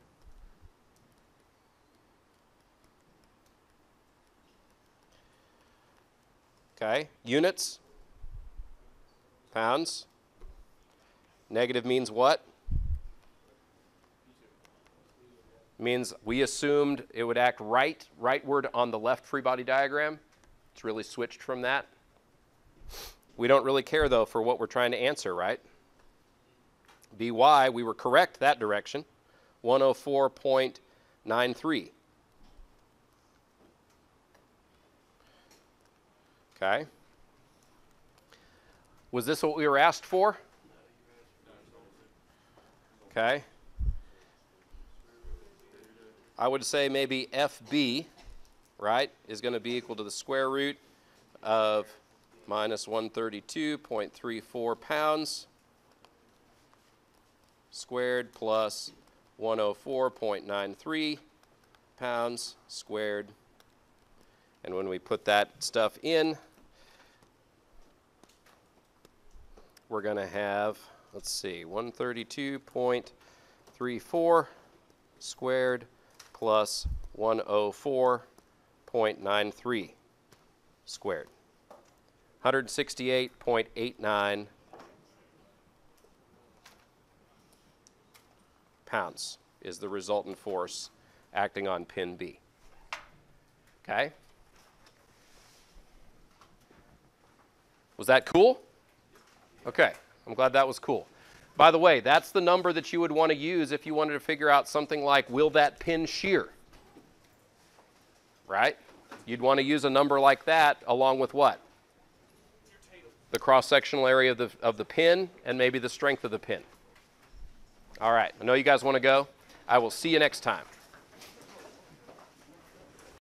Okay, units, pounds, negative means what? Means we assumed it would act right, rightward on the left free body diagram. It's really switched from that. We don't really care, though, for what we're trying to answer, right? B Y, we were correct that direction, one oh four point nine three. Okay. Was this what we were asked for? Okay. I would say maybe F B, right, is going to be equal to the square root of minus one thirty-two point three four pounds squared plus one oh four point nine three pounds squared. And when we put that stuff in, we're going to have, let's see, one thirty-two point three four squared plus one oh four point nine three squared, one sixty-eight point eight nine pounds is the resultant force acting on pin B. Okay? Was that cool? Okay, I'm glad that was cool. By the way, that's the number that you would want to use if you wanted to figure out something like, will that pin shear? Right? You'd want to use a number like that along with what? The cross-sectional area of the, of the pin and maybe the strength of the pin. All right, I know you guys want to go. I will see you next time.